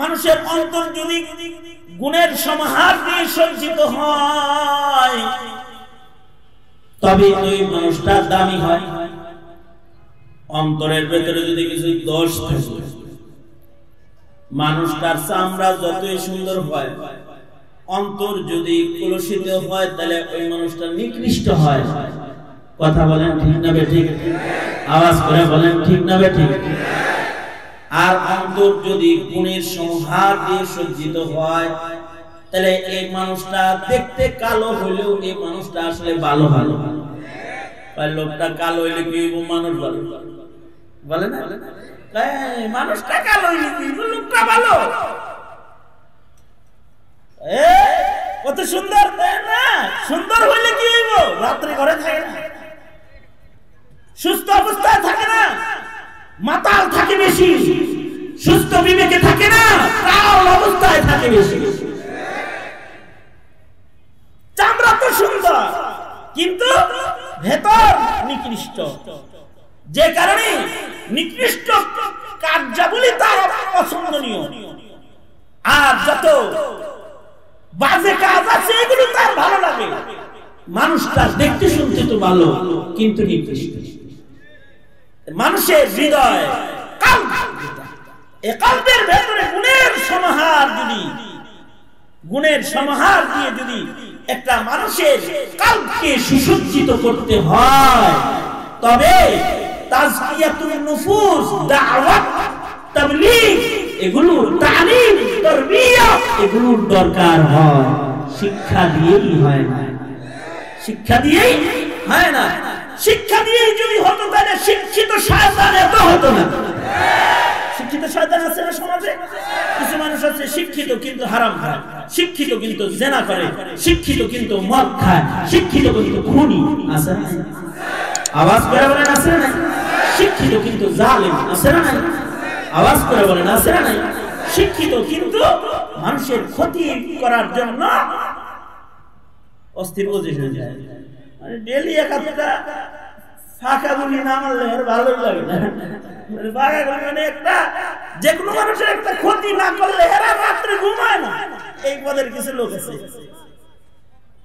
মানুষের অন্তর যদি গুণের সমাহার দিয়ে সঞ্চিত হয় তবে ওই মানুষটা দামি হয়। অন্তরের ভেতরে যদি কিছু দোষ থাকে মানুষটার চামড়া যতই সুন্দর হয় অন্তর যদি কলুষিত হয় তাহলে ওই মানুষটা নিকৃষ্ট হয়। কথা বলেন ঠিক না বেঠিক? আওয়াজ করে বলেন ঠিক না বেঠিক? আর অন্তর যদি গুণের সংহার দিয়ে সজ্জিত হয় তাহলে এই মানুষটা দেখতে কালো হইলেও এই মানুষটা আসলে ভালো ভালো আর লোকটা কালো হইলে কি মানুষ ভালো বলে না? মানুষটা কালো হইলে কি লোকটা ভালো? কত সুন্দর তাই না? সুন্দর হইলে কি হইব? রাত্রে ঘরে থাকে না, সুস্থ অবস্থায় থাকে না, মাতাল থাকে বেশি, সুস্থ বিবেকে থাকে না, কাল অবস্থায় থাকে বেশি। চামড়া তো সুন্দর কিন্তু ভেতর নিকৃষ্ট, যে কারণে নিকৃষ্ট কার্যাবলী তার অপছন্দনীয়। আর যত বাজে কাজ আছে এগুলো তার ভালো লাগে। মানুষটা দেখতে শুনতে তো ভালো কিন্তু নিকৃষ্ট। মানুষের হৃদয় কাল্পের ভেতরে গুণের সমাহার দিয়ে যদি একটা মানুষের কাল্পকে সুসজ্জিত করতে হয় তবে তাজকিয়াতুন নুফুস, দাওয়াত, তাবলীগ এগুলো, তালিম, তারবিয়া এগুলোর দরকার হয়। শিক্ষা দিয়েই হয় না, শিক্ষা দিয়েই হয় না। শিক্ষা দিয়ে যদি হতো তাহলে শিক্ষিত শয়তান এত হতো না। শিক্ষিত শয়তান আছে না সমাজে? কিছু মানুষ আছে শিক্ষিত কিন্তু হারাম খায়, শিক্ষিত কিন্তু জেনা করে, শিক্ষিত কিন্তু মদ খায়, শিক্ষিত কিন্তু খুনি। আছে না? আওয়াজ করে বলেন আছে না? শিক্ষিত কিন্তু জালেম। আছে না? আওয়াজ করে বলেন আছে না? শিক্ষিত কিন্তু মানুষের ক্ষতি করার জন্য অস্থির পজিশনে যায়। ডেলি একটা ফাঁকা গুলি না মারলে ভালো লাগে না, একটা যে কোনো মানুষের একটা ক্ষতি না করলে এরা রাত্রে ঘুমায় না। এই পদের কিছু লোক আছে,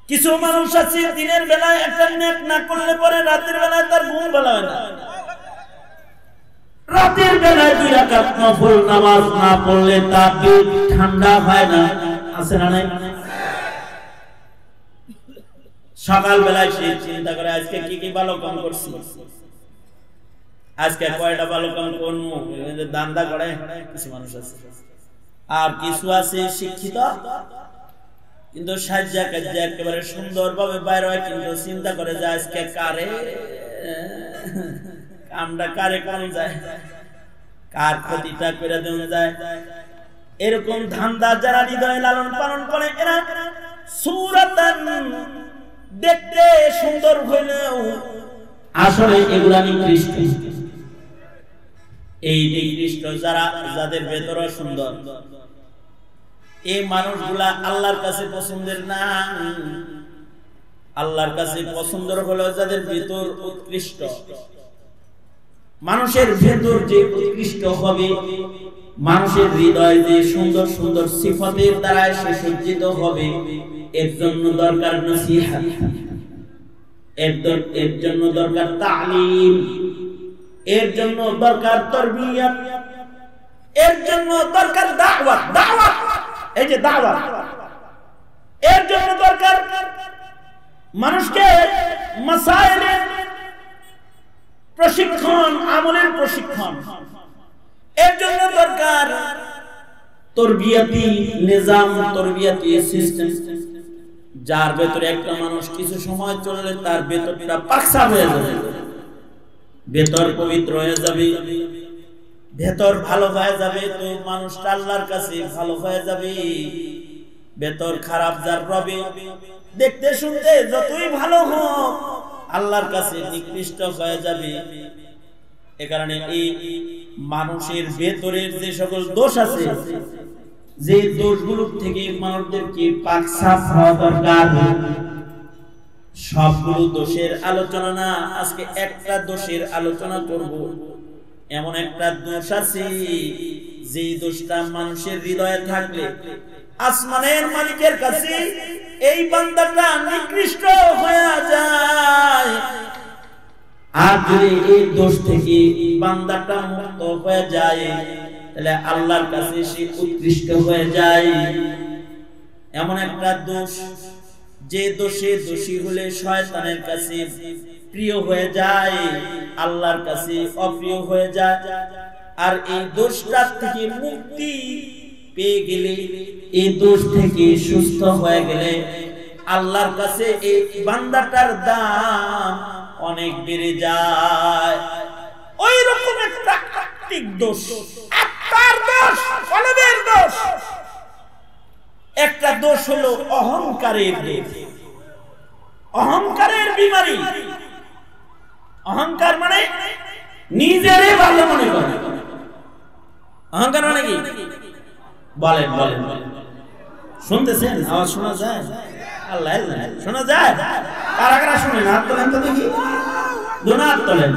কিছু মানুষ আছে দিনের বেলায় একটা নেক না করলে পরে রাতের বেলায় তার ঘুম ভালো হয় না। রাতের বেলায় 2 রাকাত নফল নামাজ না পড়লে তার পেট ঠান্ডা হয় না। আছে না? নাই। সকাল বেলায় সে চিন্তা করে আজকে কি কি ভালো কাম করছি, আজকে কয়টা ভালো কাম করবো, দান্দা করে কিছু মানুষ আছে। আর কিছু আছে শিক্ষিত কিন্তু সাজ্জা কাজ্জা একেবারে সুন্দরভাবে বাইর হয় কিন্তু চিন্তা করে যে আজকে কারে কামটা কারে কম যায়, কার ক্ষতিটা করে দেওয়া যায়, এরকম ধান্দা যারা হৃদয়ে লালন পালন করে এরা সূরাতান দেখতে সুন্দর হইলেও আসলে এগুলা নিকৃষ্ট। এই নিকৃষ্ট যারা, যাদের ভেতর সুন্দর, এই মানুষগুলা আল্লাহর কাছে পছন্দের না। আল্লাহর কাছে পছন্দের হলো যাদের ভেতর উৎকৃষ্ট। মানুষের ভেতর যে উৎকৃষ্ট হবে, মানুষের হৃদয় যে সুন্দর সুন্দর সিফাতের দ্বারা সুসজ্জিত হবে, এর জন্য দরকার নসিহত, এর জন্য দরকার তালিম, এর জন্য দরকার তারবিয়াত, এর জন্য দরকার দাওয়াত, এই যে দাওয়াত, এর জন্য দরকার মানুষকে মাসায়েলের প্রশিক্ষণ, আমলের প্রশিক্ষণ, এর জন্য দরকার তরবিয়াতি নিজাম, তরবিয়াতি সিস্টেম। যার ভেতরে একটা মানুষ কিছু সময় চললে তার ভেতরটা পাকসা হয়ে যাবে, ভেতর পবিত্র হয়ে যাবে, ভেতর ভালো হয়ে যাবে, তো মানুষটা আল্লাহর কাছে ভালো হয়ে যাবে। ভেতর খারাপ যার রবে, দেখতে শুনতে যতই ভালো হোক আল্লাহর কাছে নিকৃষ্ট হয়ে যাবে। এ কারণে এই মানুষের ভেতরের যে সকল দোষ আছে, যে দোষগুলো থেকে মানুষদেরকে পাকসাফ হওয়া দরকার, সবগুলো দোষের আলোচনা না, আজকে একটা দোষের আলোচনা করব। এমন একটা দোষ আছে যেই দোষটা মানুষের হৃদয়ে থাকবে আসমানের মালিকের কাছে এই বান্দাটা নিকৃষ্ট হয়ে যায়। আর যদি এই দোষ থেকে বান্দাটা মুক্ত হয়ে যায় তাহলে আল্লাহর কাছে সে উৎকৃষ্ট হয়ে যায়। এমন একটা দোষ যে দোষে দোষী হলে শয়তানের কাছে প্রিয় হয়ে যায়, আল্লাহর কাছে অপ্রিয় হয়ে যায়। আর এই দোষটার থেকে মুক্তি পেয়ে গেলে, এই দোষ থেকে সুস্থ হয়ে গেলে আল্লাহর কাছে এই বান্দাটার দাম অনেক বেড়ে যায়। ওই রকম একটা আত্মিক দোষ, আত্মার দোষ, কলবের দোষ। একটা দোষ হলো অহংকারের দোষ, অহংকারের বিমারি। অহংকার মানে নিজেরে ভালো মনে করে। অহংকার মানে কি বলেন? বলেন, শুনতেছেন? আওয়াজ শোনা যায়? আল্লাহ শোনা যায়? কারা কারা শুনেন? হাত তোলেন তো দেখি। দুনো হাত তোলেন,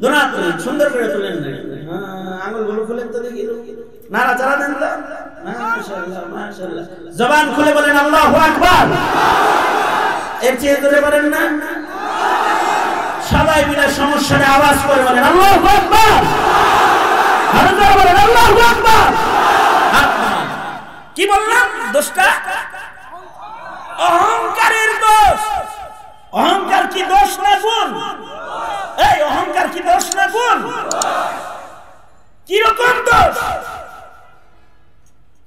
দুনো হাত তোলেন, সুন্দর করে তোলেন। আঙুলগুলো খুলেন তো দেখি, নাড়া চাড়া দেন তো। মাশাআল্লাহ, মাশাআল্লাহ। জবান খুলে বলেন আল্লাহু আকবার। এর চেয়ে ধরে বলেন না, সবাই বিনা সমস্যায় আওয়াজ করে বলেন আল্লাহু আকবার। আর যারা বলেন আল্লাহু আকবার। কি বললাম? দোষটা অহংকারের দোষ। অহংকার কি দোষ না গুণ? এই অহংকার কি দোষ না গুণ? কিরকম দোষ?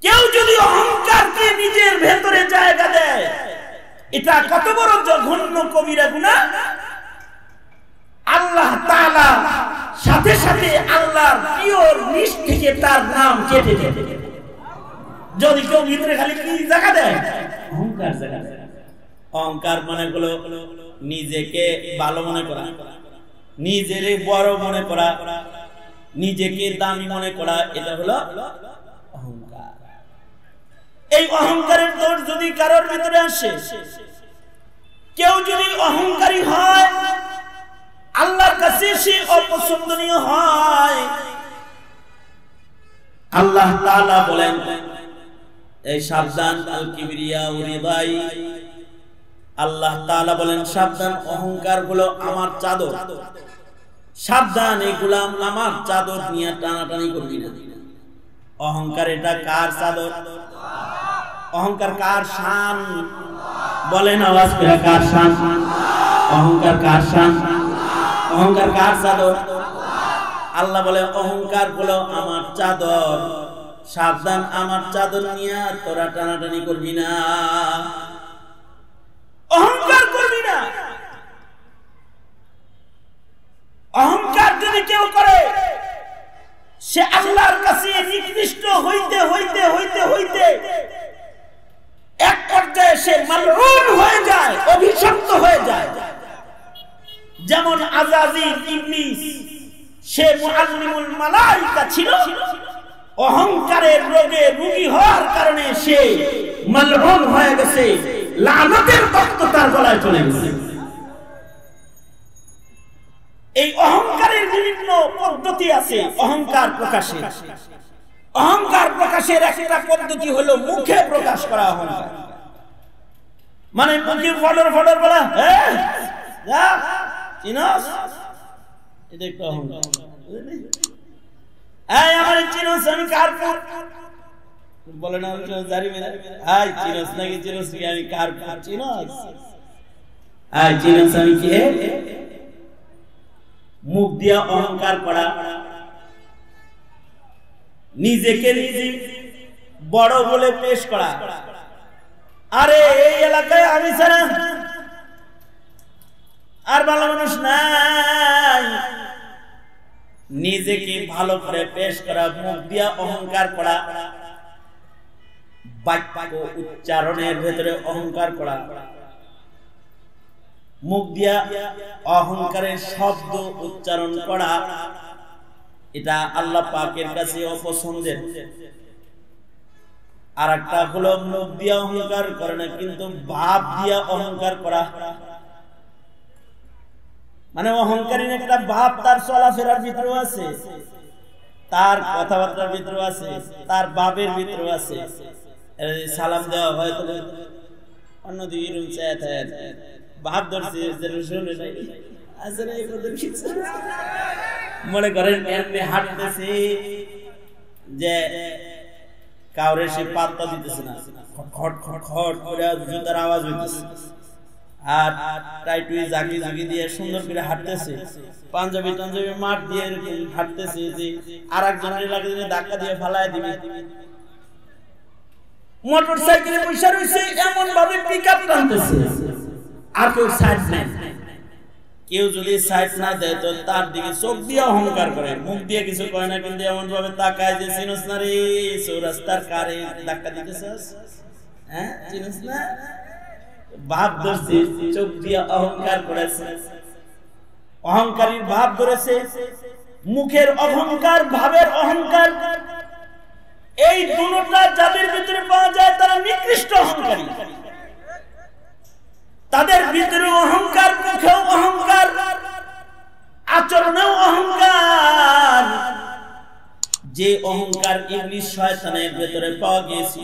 কেউ যদি অহংকারকে নিজের ভেতরে জায়গা দেয়, এটা কত বড় জঘন্য কবিরা গুনাহ। আল্লাহ তাআলা সাথে সাথে আল্লাহর প্রিয় লিস্ট থেকে তার নাম কেটে দেয়। যদি কেউ ভিতরে খালি কি জায়গা দেয়? অহংকার জায়গা দেয়। অহংকার মানে হলো নিজেকে ভালো মনে করা, নিজের বড় মনে করা, নিজেকে দামি মনে করা, এটা হলো অহংকার। এই অহংকারের দোষ যদি কারোর ভিতরে আসে, কেউ যদি অহংকারী হয়, আল্লাহর কাছে সে অপছন্দনীয় হয়। আল্লাহ তাআলা বলেন এই সাবধান আল কিবরিয়া ও রিদাই। আল্লাহ তাআলা বলেন সাবধান, অহংকার গুলো আমার চাদর। সাবধান, এই গোলাম আমার চাদর নিয়ে টানাটানি করবি না। অহংকার এটা কার চাদর? অহংকার কার শান? বলেন আওয়াজ করে, কার শান? অহংকার কার শান? অহংকার কার চাদর? আল্লাহ বলে অহংকার গুলো আমার চাদর, সাবধান আমার চাদর নিয়ে তোরা টানাটানি করবি না, অহংকার করবি না। অহংকার যদি কেউ করে সে আল্লাহর কাছে নিকৃষ্ট হইতে হইতে হইতে হইতে এক পর্যায়ে সে মালরুন হয়ে যায়, অভিশপ্ত হয়ে যায়। যেমন আজাজির ইবলিস, সে মুআল্লিমুল মালায়েকা ছিল, অহংকারের রোগে রোগী হওয়ার কারণে সে মালউন হয়ে গেছে, লানতের তক্ত তার গলায় চলে গেছে। এই অহংকারের বিভিন্ন পদ্ধতি আছে অহংকার প্রকাশের। অহংকার প্রকাশের একটা পদ্ধতি হলো মুখে প্রকাশ করা অহংকার, মানে মুখে ফডর ফডর বলা, হ্যাঁ যা চিনস, এটা একটা অহংকার। এই আমার চিনস আমি কারপুর বলে না, জারি মেরা আই চিনস নাকি, চিনস কি আমি কারপুর, চিনস আই চিনস আমি কে। মুখ দিয়া অহংকার করা, নিজেকে নিজে বড় বলে পেশ করা। আরে এই এলাকায় আমি ছাড়া আর ভালো মানুষ নাই, নিজেকে ভালো করে পেশ করা, মুখ দিয়া অহংকার করা, বাক্য উচ্চারণের ভেতরে অহংকার করা। মুখ দিয়া অহংকারের শব্দ উচ্চারণ করা, এটা আল্লাহ পাকের কাছে অপছন্দের। আর একটা হলো মুখ দিয়া অহংকার করে না কিন্তু ভাব দিয়া অহংকার করা, মানে অহংকারীর একটা ভাব তার চলাফেরার ভিতরেও আছে। তার কথাবার্তার ভিতরে আছে, তার বাপের ভিতরে আছে। সালাম দেওয়া হয়তো অন্যদিকে রুম চায় বাপ ধরছে মনে করেন এমনি হাঁটতেছে যে কাউরে সে পাত্তা দিতেছে না, খট খট খট করে জুতার আওয়াজ হইতেছে আর টাই টুই জাগি জাগি দিয়ে সুন্দর করে হাঁটতেছে, পাঞ্জাবি টাঞ্জাবি মাঠ দিয়ে হাঁটতেছে যে আর একজনের লাগে ধাক্কা দিয়ে ফালায় দিবে। মোটর সাইকেলে পয়সা রয়েছে এমন ভাবে পিকআপ টানতেছে আর কেউ সাইড নাই, কেউ যদি সাইড না দেয় তো তার দিকে চোখ দিয়ে অহংকার করে, মুখ দিয়ে কিছু কয় না কিন্তু এমন ভাবে তাকায় যে চিনস না রে রাস্তার কারে ধাক্কা দিতেছস, হ্যাঁ চিনস না, ভাব ধরছে চোখ দিয়ে অহংকার করেছে, অহংকারীর ভাব ধরেছে, মুখের অহংকার ভাবের অহংকার, এই দুটা যাদের ভিতরে পাওয়া যায় তারা নিকৃষ্ট অহংকারী, তাদের ভিতরে অহংকার, মুখেও অহংকার, আচরণেও অহংকার, যে অহংকার ইবলিস শয়তানের ভিতরে পাওয়া গিয়েছে।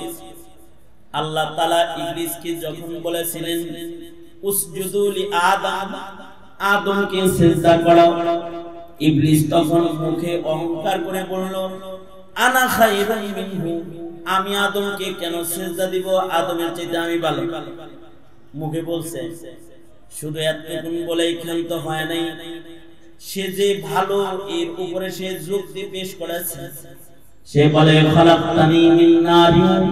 আল্লাহ তাআলা ইবলিসকে যখন বলেছিলেন উসজুদু লি আদম, আদমকে সিজদা করো, ইবলিস তখন মুখে অহংকার করে বলল আনা খায়রুম মিনহু, আমি আদমকে কেন সিজদা দিব, আদমের চাইতে আমি ভালো। মুখে বলছে, শুধু এতটুকু বলেই ক্ষান্ত হয় নাই, সে যে ভালো এর উপরে সে যুক্তি পেশ করেছে, সে বলে খালাকতানি মিন নারিন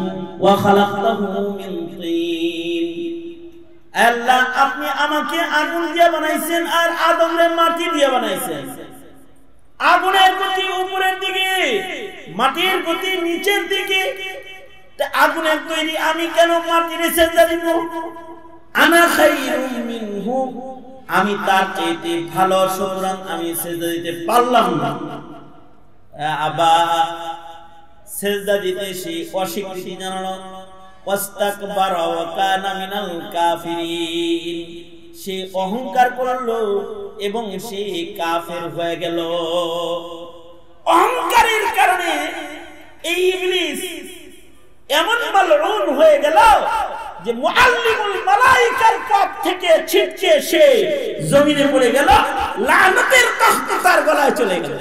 ওয়া খালাকতাহু মিন তিন, আল্লাহ আপনি আমাকে আগুন দিয়ে বানাইছেন আর আদমকে মাটি দিয়ে বানাইছেন, আগুনের গতি উপরের দিকে, মাটির গতি নিচের দিকে, আগুনের তৈরি আমি কেন মাটির সিজদা দিব, আনা খায়রুম মিনহু, আমি তার চাইতে ভালো, সুতরাং আমি সিজদা দিতে পারলাম না। আবা সিজদা দিতে সে অস্বীকৃতি জানালো, ওয়াস্তাকবারা ওয়া কানা মিনাল কাফিরিন, সে অহংকার করলো এবং সে কাফের হয়ে গেল। অহংকারের কারণে এই ইবলিস এমন মালরুন হয়ে গেল যে মুআল্লিমুল মালায়েকার পথ থেকে ছিটকে সে জমিনে পড়ে গেল, লানতের তখত তার গলায় চলে গেল।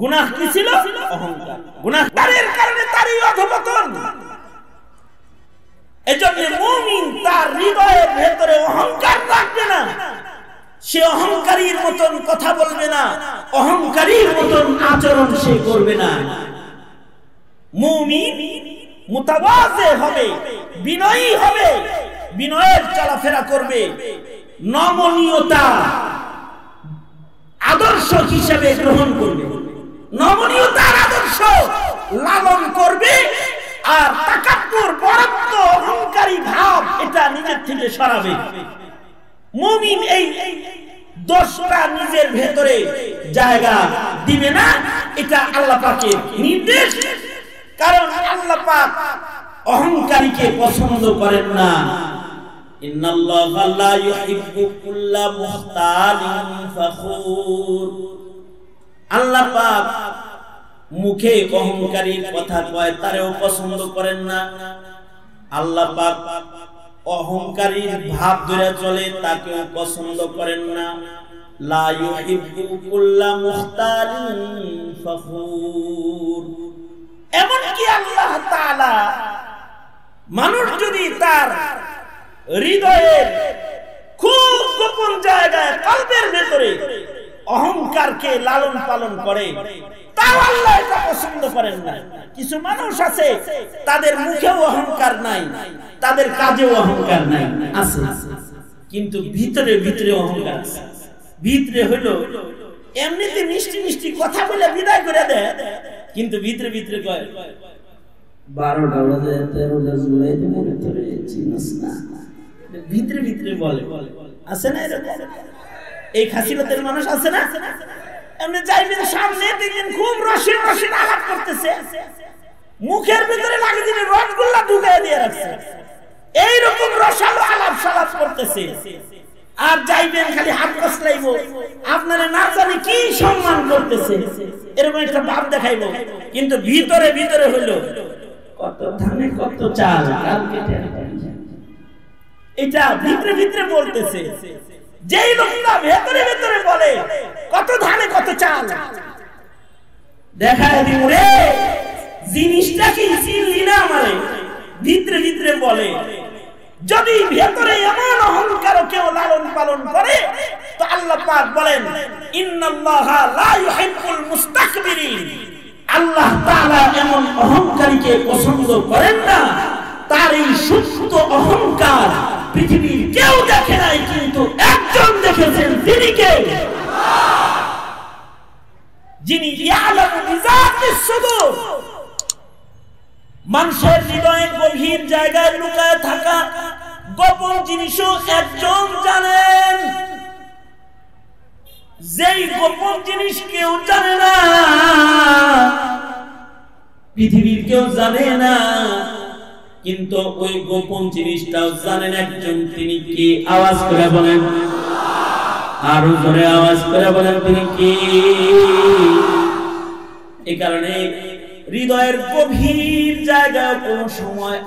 গুনাহ কি ছিল? অহংকার। গুনাহের কারণে তারই অধপতন। এজন্য মুমিন তার হৃদয়ের ভেতরে অহংকার রাখবে না, সে অহংকারীর মতন কথা বলবে না, অহংকারীর মতন আচরণ সে করবে না। মুমিন মুতাওয়াজি হবে, বিনয়ী হবে, বিনয়ের চলাফেরা করবে, নমনীয়তা আদর্শ হিসেবে গ্রহণ করবে, নমনীয়তার আদর্শ লালন করবে আর তাকাব্বুর বড়ত্ব অহংকারী ভাব এটা নিজের থেকে সরাবে। মুমিন এই দোষটা নিজের ভেতরে জায়গা দিবে না, এটা আল্লাহ পাকের নির্দেশ, কারণ আল্লাহ পাক অহংকারীকে পছন্দ করেন না। ইন্নাল্লাহা লা ইউহিব্বু কুল্লা মুখতালিন ফাখুর, আল্লাহ পাক মুখে অহংকারীর কথা কয় তারেও পছন্দ করেন না, আল্লাহ পাক অহংকারীর ভাব ধরে চলে তাকেও পছন্দ করেন না। লা ইউহিব্বু কুল্লা মুখতালিন ফাখুর, এমনকি আল্লাহ তাআলা মানুষ যদি তার হৃদয়ের খুব গোপন জায়গায় কলবের ভেতরে অহংকারকে লালন পালন করে তাও আল্লাহ এটা পছন্দ করেন না। কিছু মানুষ আছে তাদের মুখেও অহংকার নাই, তাদের কাজেও অহংকার নাই, আছে কিন্তু ভিতরে ভিতরে অহংকার আছে। ভিতরে হলো এমনিতে মিষ্টি মিষ্টি কথা বলে বিদায় করে দেয়, কিন্তু ভিতরে ভিতরে কয় ১২টা বাজে ১৩টা জুলাই দিনের ভিতরে চিনস না, ভিতরে ভিতরে বলে। আছে না এরকম? এই খাসিলতের মানুষ আছে না? এমনি যাইবেন সামনে দেখবেন খুব রসিন রসিন আলাপ করতেছে, মুখের ভিতরে লাগে দিনে রসগোল্লা ঢুকাই দিয়ে রাখছে, এইরকম রসালো আলাপ সালাপ করতেছে, আর যাইবেন খালি হাত কসলাইবো আপনারা না জানি কি সম্মান করতেছে এরকম একটা ভাব দেখাইবো কিন্তু ভিতরে ভিতরে হলো কত ধানে কত চাল কাল কেটে এটা ভিতরে ভিতরে বলতেছে যেই লোকটা ভিতরে ভিতরে বলে কত ধানে কত চাল দেখায় দিমু রে জিনিসটা কি চিনলি না আমারে ভিতরে ভিতরে বলে যদি ভিতরে এমন অহংকার কেউ লালন পালন করে তো আল্লাহ পাক বলেন ইন্নাল্লাহা লা ইউহিব্বুল মুস্তাকবিরিন আল্লাহ তাআলা এমন অহংকারীকে পছন্দ করেন না তার এই সুপ্ত অহংকার পৃথিবীর কেউ দেখে নাই কিন্তু একজন দেখেছেন তিনি কে আল্লাহ যিনি ইয়ালামু বিযাতিস সুদূর মানুষের হৃদয়ে গভীর জায়গায় লুকায় থাকা গোপন জিনিসও একজন জানেন যেই গোপন জিনিস কেউ জানে না পৃথিবীর কেউ জানে না কিন্তু ওই গোপন জিনিসটাও জানেন একজন তিনি কি আওয়াজ করে বলেন আল্লাহ আরো জোরে আওয়াজ করে বলেন তিনি কি এই কারণে হৃদয়ের গভীর জায়গায় কোন সময়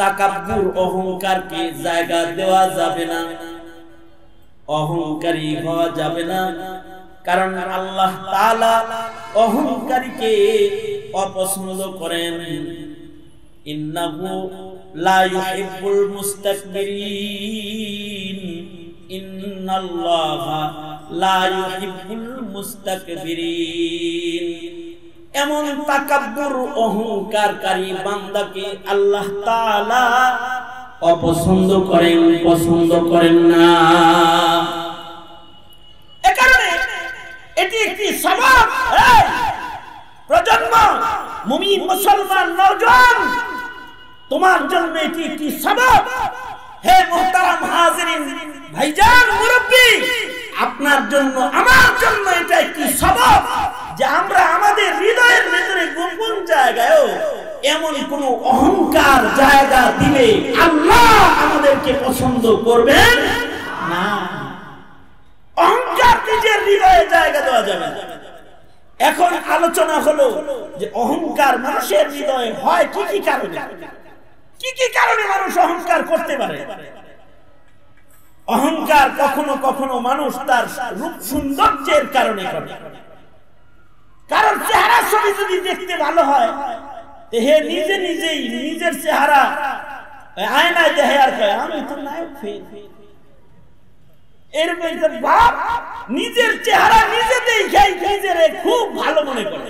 তাকাব্বুর অহংকারকে জায়গা দেওয়া যাবে না অহংকারী হওয়া যাবে না কারণ আল্লাহ তাআলা অহংকারীকে অপছন্দ করেন ইন্নাহু লা ইউহিব্বুল মুস্তাকবিরিন ইন্নাল্লাহা লা ইউহিব্বুল মুস্তাকবিরিন এমন তাকাব্বুর অহংকারকারী বান্দাকে আল্লাহ তাআলা অপছন্দ করেন পছন্দ করেন না এ কারণে এটি একটি স্বভাব প্রজন্ম মুমিন মুসলমান নওজোয়ান তোমার জন্য এটি একটি স্বভাব হে মুহতারাম হাজিরিন ভাইজান মুরব্বি আপনার জন্য আমার জন্য এটা একটি স্বভাব যে আমরা আমাদের হৃদয়ের ভিতরে গোপন জায়গায় এমন কোন অহংকার জায়গা দিলে আল্লাহ আমাদেরকে পছন্দ করবেন না অহংকার নিজের হৃদয়ে জায়গা দেওয়া যাবে না এখন আলোচনা হলো যে অহংকার মানুষের হৃদয়ে হয় কি কি কারণে মানুষ অহংকার করতে পারে অহংকার কখনো কখনো মানুষ তার রূপ সৌন্দর্যের কারণে করে কারণ চেহারা ছবি যদি দেখতে ভালো হয় হে নিজে নিজেই নিজের চেহারা আয়নায় দেখে আর কয় আমি তো নায়ক এরকম ভাব নিজের চেহারা নিজে দেখেই নিজের খুব ভালো মনে করে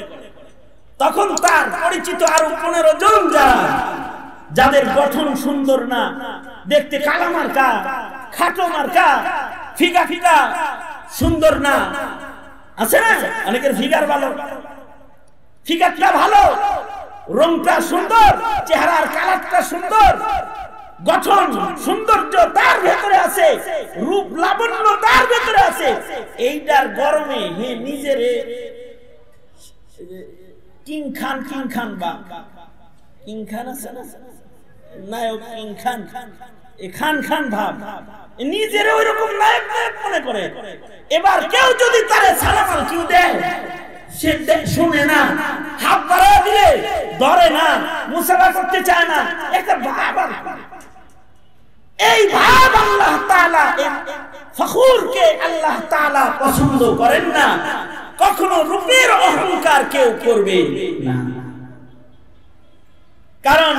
তখন তার পরিচিত আরো 15 জন যারা যাদের গঠন সুন্দর না দেখতে কালা মার্কা খাটো মার্কা ফিকা ফিকা সুন্দর না আছে না অনেকের ফিগার ভালো ফিগারটা ভালো রংটা সুন্দর চেহারার কালারটা সুন্দর গঠন সৌন্দর্য তার ভেতরে আছে রূপ লাবণ্য তার ভেতরে আছে এইটার গরমে হে নিজের কিং খান বা কিং খান আছে না নায়ক কিং খান খান খান ভাব নিজের ওই রকম নায়ক নায়ক মনে করে এবার কেউ যদি তারে সালামাল কেউ দেয় সে শুনে না হাত বাড়া দিলে ধরে না মুসাফা করতে চায় না একটা ভাব এই ভাব আল্লাহ তাআলা ফখুরকে আল্লাহ তাআলা পছন্দ করেন না কখনো রূপের অহংকার কেউ করবে না কারণ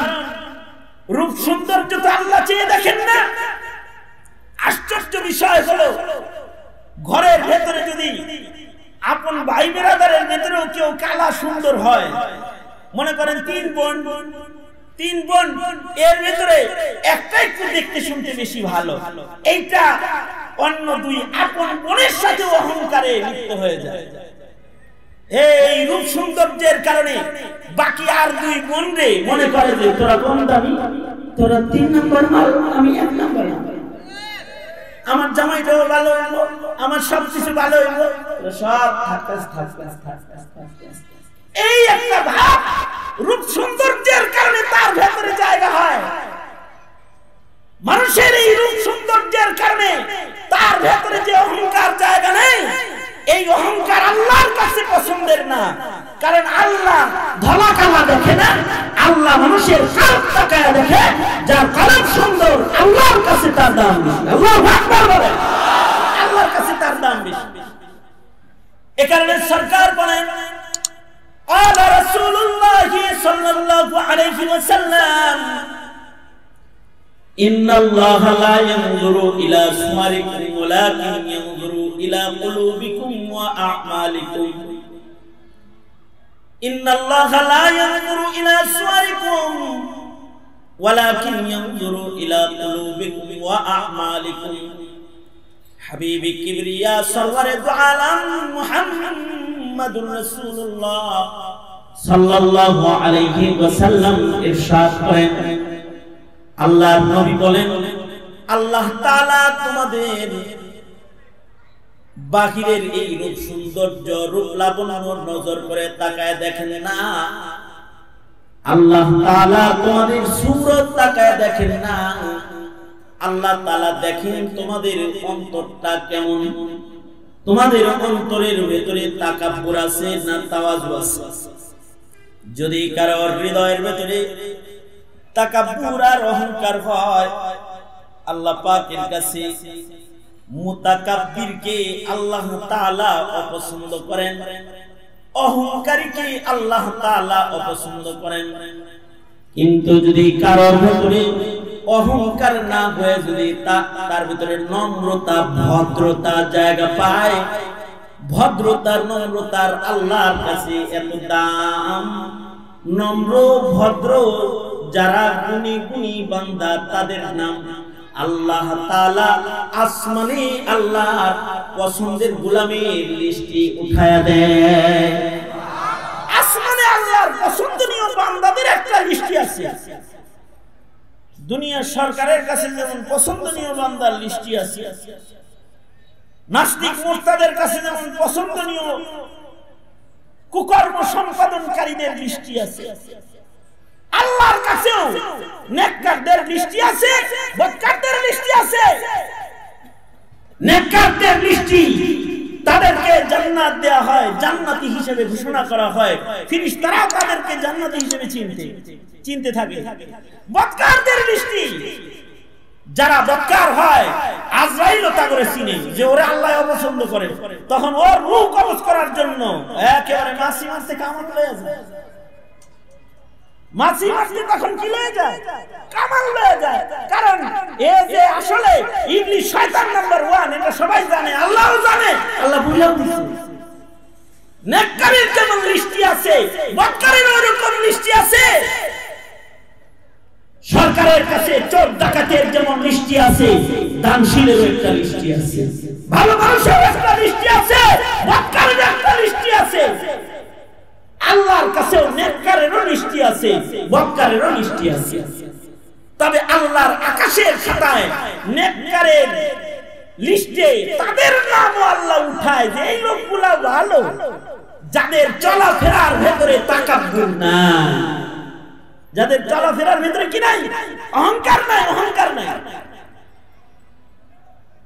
রূপ সৌন্দর্য তো আল্লাহ চেয়ে দেখেন না আশ্চর্য বিষয় হলো ঘরের ভেতরে যদি আপন ভাই বেরাদারের ভেতরেও কেউ কালা সুন্দর হয় মনে করেন তিন বোন এর ভেতরে একটা একটু দেখতে শুনতে বেশি ভালো এইটা অন্য দুই আপন বোনের সাথে অহংকারে লিপ্ত হয়ে যায় এই রূপ সৌন্দর্যের কারণে বাকি আর দুই বোন রে মনে করে যে তোরা কোন দামি তোরা 3 নম্বর মাল আমি 1 নম্বর আমার জামাইটাও ভালো হলো আমার সবকিছু ভালো হলো সব এই একটা ভাব রূপ সৌন্দর্যের কারণে তার ভেতরে জায়গা হয় মানুষের এই রূপ সৌন্দর্যের কারণে দেখে না, আল্লাহ মানুষের সব তাকায় দেখে, যার কলব সুন্দর আল্লাহর কাছে তার দাম বেশি। আল্লাহু আকবার বলে, আল্লাহর কাছে তার দাম বেশি। এ কারণে সরকার বলেন قال رسول الله صلى الله عليه وسلم إن الله لا ينظر إلى صوركم ولكن ينظر إلى قلوبكم وأعمالكم إن الله لا ينظر إلى صوركم ولكن ينظر إلى قلوبكم وأعمالكم حبيب كبرياء سرور العالم محمد رسول الله صلى الله عليه وسلم إرشاد করেন আল্লাহ নবী বলেন আল্লাহ তাআলা তোমাদের বাহিরের এই রূপ সৌন্দর্য রূপ লাবণ্যর নজর করে তাকায় দেখেন না, আল্লাহ তাআলা তোমাদের সুরত তাকায় দেখেন না, আল্লাহ তাআলা দেখেন তোমাদের অন্তরটা কেমন, তোমাদের অন্তরের ভেতরে তাকাব্বুর আছে না তাওয়াজু আছে। যদি কারো হৃদয়ের ভেতরে তাকাব্বুর আর অহংকার হয় আল্লাহ পাকের কাছে মুতাকাব্বিরকে আল্লাহ তাআলা অপছন্দ করেন, অহংকারীকে আল্লাহ তাআলা অপছন্দ করেন। কিন্তু যদি কারো ভেতরে অহংকার না হয়ে যদি তার ভিতরে নম্রতা ভদ্রতা জায়গা পায়, ভদ্রতা নম্রতার আল্লাহর কাছে এত দাম, নম্র ভদ্র যারা গুণী গুণী বান্দা তাদের নাম আল্লাহ তাআলা আসমানে আল্লাহর পছন্দের গোলামের লিস্টে উঠায়া দেয়। আসমানে আল্লাহর পছন্দনীয় বান্দাদের একটা লিস্ট আছে। দুনিয়া সরকারের কাছে যেমন পছন্দনীয় বান্দার লিস্টি আছে, নাস্তিক মুরতাদের কাছে যেমন পছন্দনীয় কুকর্ম সম্পাদনকারীদের লিস্টি আছে, আল্লাহর কাছেও নেককারদের লিস্টি আছে, বদকারদের লিস্টি আছে। নেককারদের লিস্টি, তাদেরকে জান্নাত দেয়া হয়, জান্নাতি হিসেবে ঘোষণা করা হয়, ফেরেশতারা তাদেরকে জান্নাতি হিসেবে চিনতে থাকে। বদকারদের দৃষ্টি, যারা বদকার হয় আজরাইলও তা করে চিনে যে ওরা আল্লাহ অপছন্দ করে, তখন ওর রূহ কবজ করার জন্য একেবারে মাছি মারতে কামান লয়ে যায়, মাছি মারতে তখন কি লয়ে যায়, কামান লয়ে যায়। কারণ এ যে আসলে ইবলিস শয়তান নাম্বার 1, এটা সবাই জানে, আল্লাহও জানে, আল্লাহ বুঝাও দিয়েছে। নেককারের যেমন দৃষ্টি আছে, বদকারের ওরকম দৃষ্টি আছে। সরকারের কাছে চোর ডাকাতের যেমন দৃষ্টি আছে, দানশীলের একটা দৃষ্টি আছে, ভালো মানুষের একটা দৃষ্টি আছে, বদকারের একটা দৃষ্টি আছে। আল্লাহর কাছেও নেককারেরও দৃষ্টি আছে, বদকারেরও দৃষ্টি আছে। তবে আল্লাহর আকাশের খাতায় নেককারের লিস্টে তাদের নামও আল্লাহ উঠায় যে এই লোকগুলা ভালো, যাদের চলাফেরার ভেতরে তাকাব্বুর নাই, যাদের চলাফেরার ভেতরে কি নাই, অহংকার নাই। অহংকার নাই,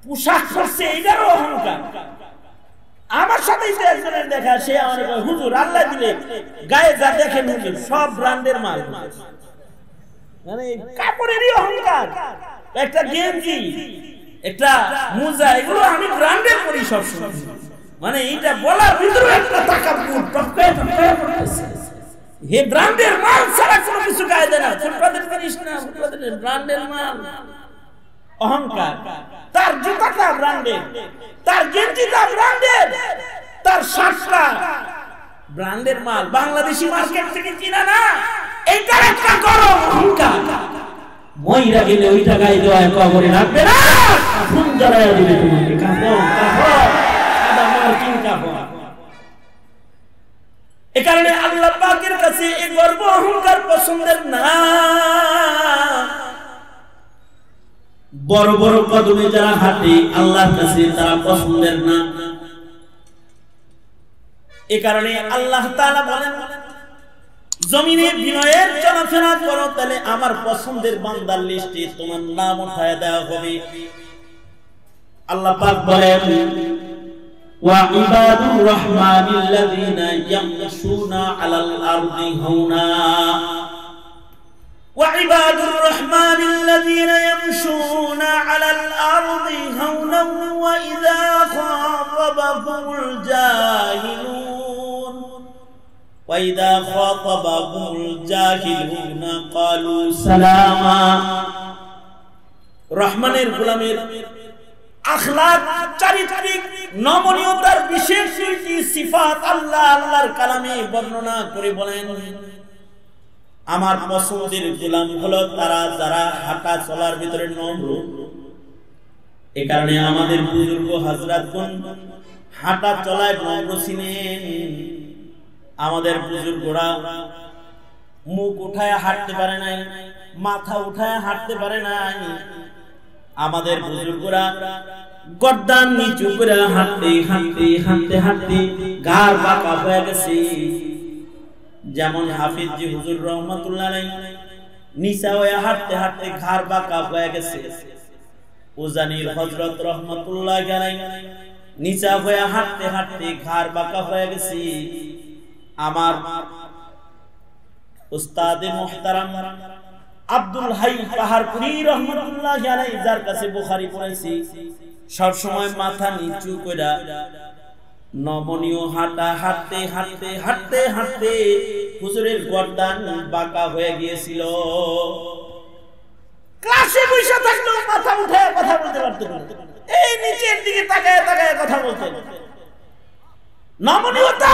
পোশাক পরছে এটারও অহংকার। আমার সাথে একজনের দেখা, সে আমার হুজুর আল্লাহ দিলে গায়ে যা দেখেন হুজুর সব ব্র্যান্ডের মাল, মানে কাপড়েরই অহংকার। একটা গেঞ্জি একটা মোজা এগুলো আমি ব্র্যান্ডে পরি সবসময়, মানে এটা বলার ভিতরে একটা তাকাব্বুর টপকে টপকে পড়ছে। হে ব্র্যান্ডের মাল ছাড়া কোনো কিছু গায়ে দেয় না, ফুটপাতের জিনিস না, ফুটপাতের ব্র্যান্ডের মাল, অহংকার। তার জুতাটা ব্র্যান্ডের, তার গেঞ্জিটা ব্র্যান্ডের, তার শার্টটা ব্র্যান্ডের মাল, বাংলাদেশি মার্কেট থেকে কিনা না, এইটার একটা গরম অহংকার। মইরা গেলে ওই টাকায় দেওয়ায় কবরে রাখবে না, আগুন জ্বালায়া দিবে তোমাকে, কাফন কাফন আদা মরকিন কাফন। এ কারণে আল্লাহ পাকের কাছে এই গর্ব অহংকার পছন্দের না। বড় বড় কদমে যারা হাঁটে আল্লাহর কাছে তারা পছন্দের না। এ কারণে আল্লাহ তাআলা বলেন জমিনে বিনয়ের চলাফেরা করো, তাহলে আমার পছন্দের বান্দার লিস্টে তোমার নাম উঠায় দেওয়া হবে। আল্লাহ পাক বলেন ওয়া ইবাদুর রহমানিল্লাযীনা ইয়ামশুনা আলাল আরদি হাওনা। عباد الرحمن الذين يمشون على الأرض هونا وإذا خاطبهم الجاهلون قالوا سلاما. رحمن غلامير আখলাক চারিত্রিক নমনীয়তার বিশেষ দুইটি সিফাত আল্লাহ আল্লাহর কালামে বর্ণনা করে বলেন, আমার পছন্দের গোলাম হলো তারা যারা হাঁটা চলার ভিতরে নম্র। এই কারণে আমাদের বুজুর্গ হযরতগণ হাঁটা চলায় নম্র ছিলেন। আমাদের বুজুর্গরা মুখ উঠায় হাঁটতে পারে নাই, মাথা উঠায় হাঁটতে পারে নাই। আমাদের বুজুর্গরা গর্দান নিচু করে হাঁটতে হাঁটতে হাঁটতে হাঁটতে গাড় বাঁকা হয়ে গেছে। যেমন হাফিজ জি হুজুর রহমাতুল্লাহ আলাইহি নিচা হয়ে হাঁটতে হাঁটতে গাড় বাঁকা হয়ে গেছে। উজানির হযরত রহমাতুল্লাহ আলাইহি নিচা হয়ে হাঁটতে হাঁটতে গাড় বাঁকা হয়ে গেছে। আমার উস্তাদে মুহতারাম আব্দুল হাই পাহাড়পুরী রহমাতুল্লাহ আলাইহি, যার কাছে বুখারী পড়েছি, সব সময় মাথা নিচু কইরা নমনীয় হাঁটা হাঁটতে হাঁটতে হাঁটতে হাঁটতে হুজুরের গর্দান বাঁকা হয়ে গিয়েছিল। ক্লাসে বসে থাকলেও মাথা উঠায় কথা বলতে পারতেন, এই নিচের দিকে তাকায় তাকায় কথা বলতেন। নমনীয়তা,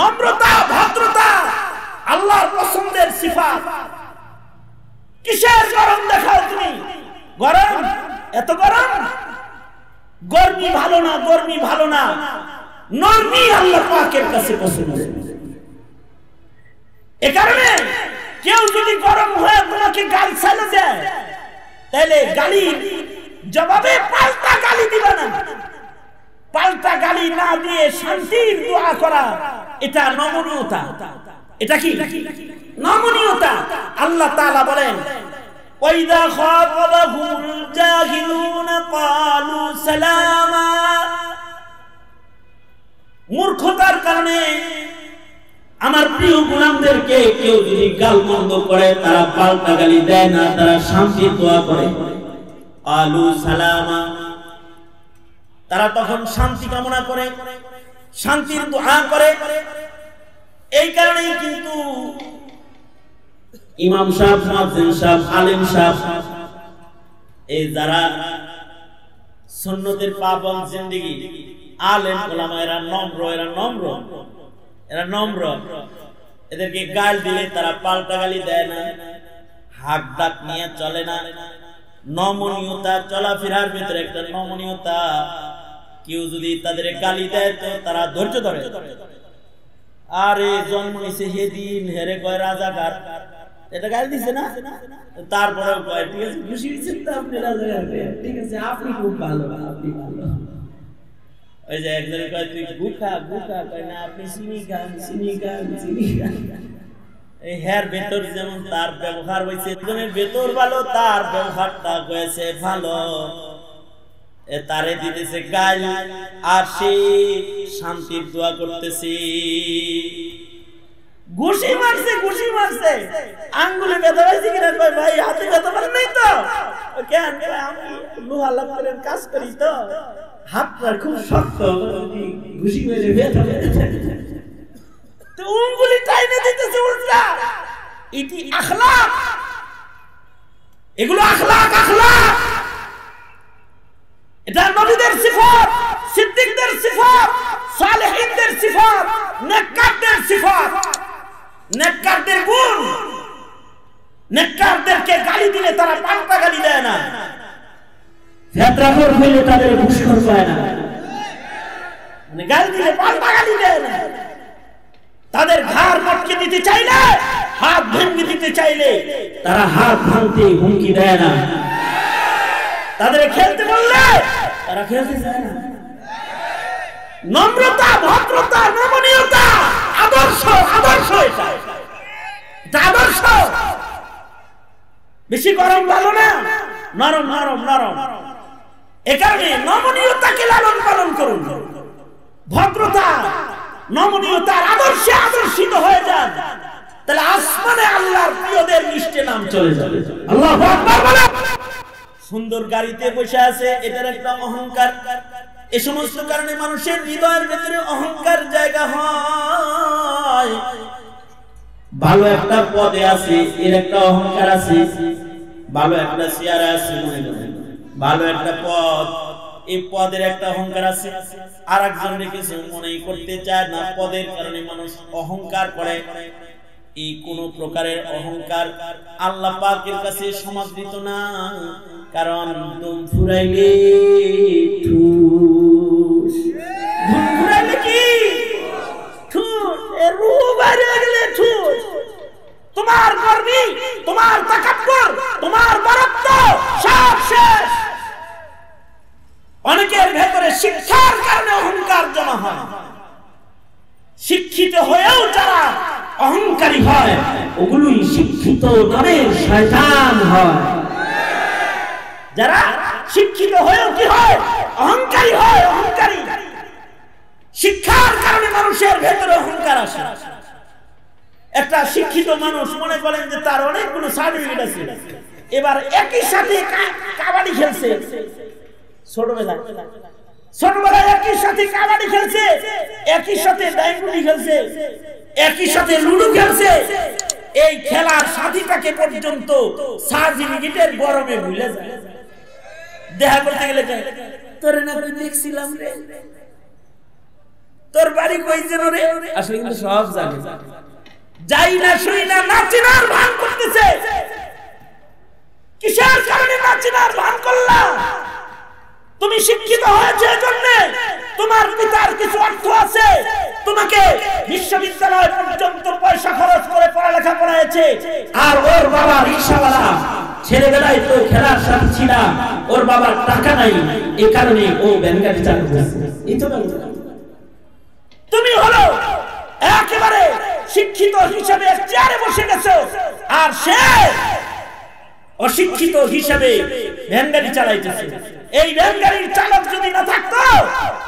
নম্রতা, ভদ্রতা আল্লাহর পছন্দের সিফাত। কিসের গরম দেখাও তুমি? গরম এত গরম, গরমি ভালো না, গরমি ভালো না, নরমি আল্লাহ পাকের কাছে পছন্দ। এ কারণে কেউ যদি গরম হয়ে তোমাকে গালি ছাইলে দেয়, তাহলে গালি জবাবে পাল্টা গালি দিবা না। পাল্টা গালি না দিয়ে শান্তির দোয়া করা, এটা নমনীয়তা। এটা কি নমনীয়তা? আল্লাহ তাআলা বলেন, ওয়াইদা খাতাবাহুল জাহিলুন ক্বালু সালামা। মূর্খতার কারণে আমার প্রিয় গোলামদেরকে কেউ যদি গালমন্দ করে, তারা পাল্টা গালি দেয় না, তারা শান্তি দোয়া করে। ক্বালু সালামা, তারা তখন শান্তি কামনা করে, শান্তির দোয়া করে। এই কারণে কিন্তু ইমাম সাহেব, মুয়াজ্জিন সাহেব, আলেম সাহেব, এই যারা সুন্নতের পাবন্দ জিন্দেগি আলেম ওলামা, এরা নম্র, এরা নম্র, এরা নম্র। এদেরকে গাল দিলে তারা পাল্টা গালি দেয় না, হাক ডাক নিয়ে চলে না। নমনীয়তা, চলাফেরার ভিতরে একটা নমনীয়তা। কেউ যদি তাদের গালি দেয় তো তারা ধৈর্য ধরে। আরে জন্ম নিছে সেদিন, হেরে কয় রাজাকার, এটা গালি দিছে না, তারপরেও কয় ঠিক আছে খুশি হয়েছেন তো আপনি রাজাকার, ঠিক আছে আপনি খুব ভালো, আপনি ভালো। ওই যে একজনে কয় তুই গুখা গুখা, কয় না আপনি চিনি খান চিনি খান চিনি খান। এই হের ভেতর যেমন তার ব্যবহার হয়েছে, একজনের ভেতর ভালো, তার ব্যবহারটা হয়েছে ভালো, তারে দিতেছে গাল, আর সে শান্তির দোয়া করতেছে। ঘুষি মারছে, ঘুষি মারছে, আঙ্গুলে ব্যথা পাইছে কিনা, ভাই হাতে ব্যথা পাই নাই তো, কেন আমি লোহা লাগলেন কাজ করি তো, হাতটা খুব শক্ত, ঘুষি মেরে ব্যথা পেয়েছে তো আঙ্গুলি টাইনে দিতেছে উল্টা। এটি আখলাক, এগুলো আখলাক, আখলাক এটা নবীদের সিফাত, সিদ্দিকদের সিফাত, সালেহীনদের সিফাত, নেককারদের সিফাত, নেককারদের গুণ। নেককারদেরকে গালি দিলে তারা পাল্টা গালি দেয় না, ফেতরাখোর হইলে তাদের ঘুষখোর হয় না, মানে গালি দিলে পাল্টা গালি দেয় না। তাদের ঘাড় মটকে দিতে চাইলে, হাত ভেঙে দিতে চাইলে তারা হাত ভাঙতে হুমকি দেয় না। তাদের খেলতে বললে তারা খেলতে চায় না। নম্রতা, ভদ্রতা, নমনীয়তা আদর্শ, আদর্শ, এটা আদর্শ। বেশি গরম ভালো না, নরম নরম নরম। এ কারণে নমনীয়তাকে লালন পালন করুন, ভদ্রতা নমনীয়তার আদর্শে আদর্শিত হয়ে যান, তাহলে আসমানে আল্লাহর প্রিয়দের মিষ্টি নাম চলে যাবে। আল্লাহু আকবার বলে সুন্দর গাড়িতে বসে আছে, এটার একটা অহংকার। এই সমস্ত কারণে মানুষের হৃদয়ের ভিতরে অহংকার জায়গা হয়। ভালো একটা পদে আছে, এর একটা অহংকার আছে। ভালো একটা চেয়ারে আছে, ভালো একটা পদ, এই পদের একটা অহংকার আছে। আর একজনের কিছু মনে করতে চায় না, পদের কারণে মানুষ অহংকার করে। এই কোন প্রকারের অহংকার আল্লাহ পাকের কাছে সমাদৃত না, কারণ দম ফুরাইলে ঠুস, দম ফুরাইলে কি ঠুস, এর রূহ বাইরে গেলে ঠুস। তোমার গর্বি, তোমার তাকাব্বুর, তোমার বরত্ব সব শেষ। অনেকের ভেতরে শিক্ষার কারণে অহংকার জমা হয়। শিক্ষিত হয়েও যারা অহংকারী হয়, ওগুলোই শিক্ষিত নামে শয়তান হয়। যারা শিক্ষিত হয়েও কি হয়, অহংকারী হয়। অহংকারী শিক্ষার কারণে মানুষের ভেতরে অহংকার আসে। একটা শিক্ষিত মানুষ মনে করেন যে তার অনেকগুলো সার্টিফিকেট আছে, এবার একই সাথে কাবাডি খেলছে ছোটবেলায়, ছোটবেলায় একই সাথে কাবাডি খেলছে, একই সাথে ডাইগুলি খেলছে, একই সাথে লুডু খেলছে। এই খেলার সাথীটাকে পর্যন্ত সার্টিফিকেটের গরমে ভুলে যায়। দেখা করতে গেলে তোর না আমি দেখছিলাম রে, তোর বাড়ি কই যেন রে, আসলে কিন্তু সব জানে, যাই না শুই না, নাচিনার ভান করতেছে। কিসের কারণে নাচিনার ভান করলাম? তুমি শিক্ষিত হয়েছে এজন্য, তোমার পিতার কিছু অর্থ আছে, তোমাকে বিশ্ববিদ্যালয় পর্যন্ত পয়সা খরচ করে পড়ালেখা করাইছে। আর ওর বাবা রিকশাওয়ালা, ছেলেবেলায় তো খেলার সাথে ছিল, ওর বাবার টাকা নাই, এই কারণে ও ব্যাংকারি চাকরি করছে। এই তো তুমি হলো একেবারে শিক্ষিত হিসেবে চেয়ারে বসে গেছো, আর সে অশিক্ষিত হিসেবে ভ্যানগাড়ি চালাইতেছে। এই ভ্যানগাড়ির চালক যদি না থাকতো,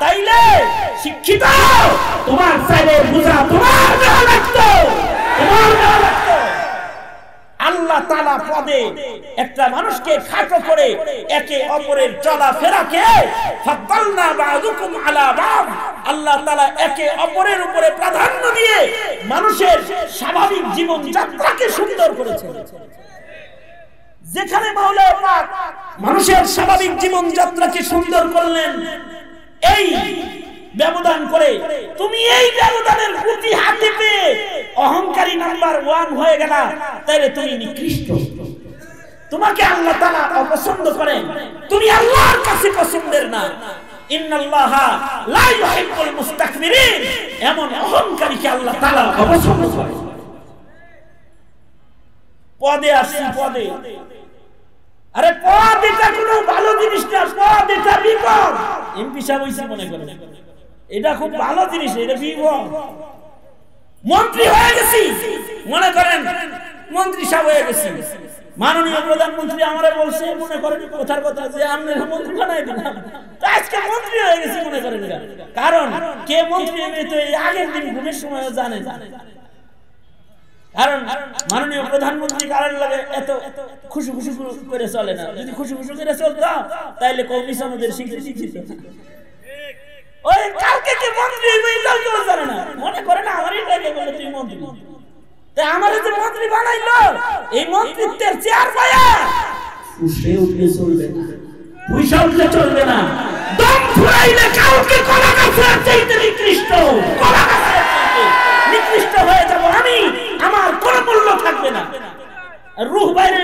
তাইলে শিক্ষিত তোমার চাইলে বুঝা তোমার দেওয়া লাগতো, তোমার দেওয়া লাগতো। আল্লাহ তাআলা পদে একটা মানুষকে খাটো করে একে অপরের চলাফেরাকে ফাদদালনা বাযুকুম আলা বাযুক, আল্লাহ তাআলা একে অপরের উপরে প্রাধান্য দিয়ে মানুষের স্বাভাবিক জীবন যাত্রাকে সুন্দর করেছে। যেখানে মাওলা পাক মানুষের স্বাভাবিক জীবন যাত্রাকে সুন্দর করলেন, এই ব্যবধান করে তুমি এই ব্যবধানের গুটি হাতে পেয়ে অহংকারী নাম্বার 1 হয়ে গেলা, তাইলে তুমি নিকৃষ্ট। তোমাকে আল্লাহ তাআলা অপছন্দ করেন, তুমি আল্লাহর কাছে পছন্দের না। ইন্নাল্লাহা লা ইউহিব্বুল মুস্তাকবিরিন, এমন অহংকারীকে আল্লাহ তাআলা অপছন্দ করেন। পদে আসি, পদে, আরে পদ এটা কোনো ভালো জিনিস না, পদ এটা বিপদ। এমপি সাহেব হইছে মনে করেন এটা খুব ভালো জিনিস, এটা বিপদ। মন্ত্রী হয়ে গেছি মনে করেন, মন্ত্রী সাহেব হয়ে গেছি, মাননীয় প্রধানমন্ত্রী আমারে বলছে মনে করেন কথার কথা যে আপনারা মন্ত্রী বানাই দিলাম, আজকে মন্ত্রী হয়ে গেছি মনে করেন। কারণ কে মন্ত্রী হবে তো এই আগের দিন ঘুমের সময় জানে না, কারণ মাননীয় প্রধানমন্ত্রী কারণ লাগে এত খুশি খুশি করে চলে না। যদি খুশি খুশি করে চলতো, তাহলে কমিস আমাদের শিখে শিখিত। ওই কালকে কে মন্ত্রী হইবে এটাও কেউ জানে না, মনে করে না আমারই লাগে বলে তুই মন্ত্রী। তাই আমার যে মন্ত্রী বানাইলো, এই মন্ত্রিত্বের চেয়ার পায়া উঠে উঠলে চলবে না, পয়সা উঠলে চলবে না। দম ফুরাইলে কাউকে কলা গাছে চাইতে নিকৃষ্ট, কলা গাছে নিকৃষ্ট হয়ে যাব আমি, আমার কোন মূল্য থাকবে না। রূহ বাইরে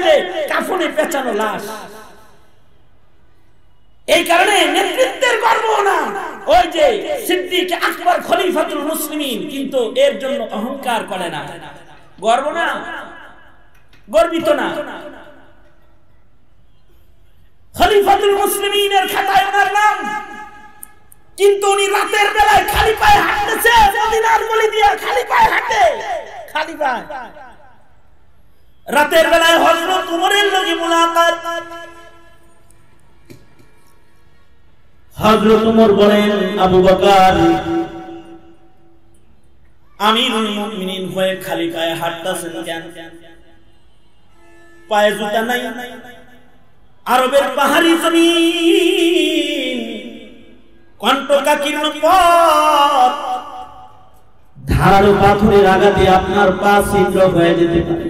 কাফনে পেঁচানো লাশ। এই কারণে নেতৃত্বের গর্ব না, ওই যে সিদ্দিক আকবর খলিফাতুল মুসলিমিন, কিন্তু এর জন্য অহংকার করে না। গর্ব না, গর্বিত না। খলিফাতুল মুসলিমিনের খাতায় ওনার নাম, কিন্তু উনি রাতের বেলায় খালি পায়ে হাঁটতেছে, মদিনার গলি দিয়ে খালি পায়ে হাঁটে। রাতের বেলায় হযরত ওমরের লগে মুলাকাত, হযরত ওমর বলেন আবু বকর আমিরুল মুমিনিন হয়ে খালি পায়ে হাঁটতেছেন কেন? পায়ে জুতা নাই, আরবের পাহাড়ি জমিন, কণ্ঠকাকীর্ণ পথ, ধারালো পাথরের আঘাতে আপনার পা ছিদ্র হয়ে যেতে পারে।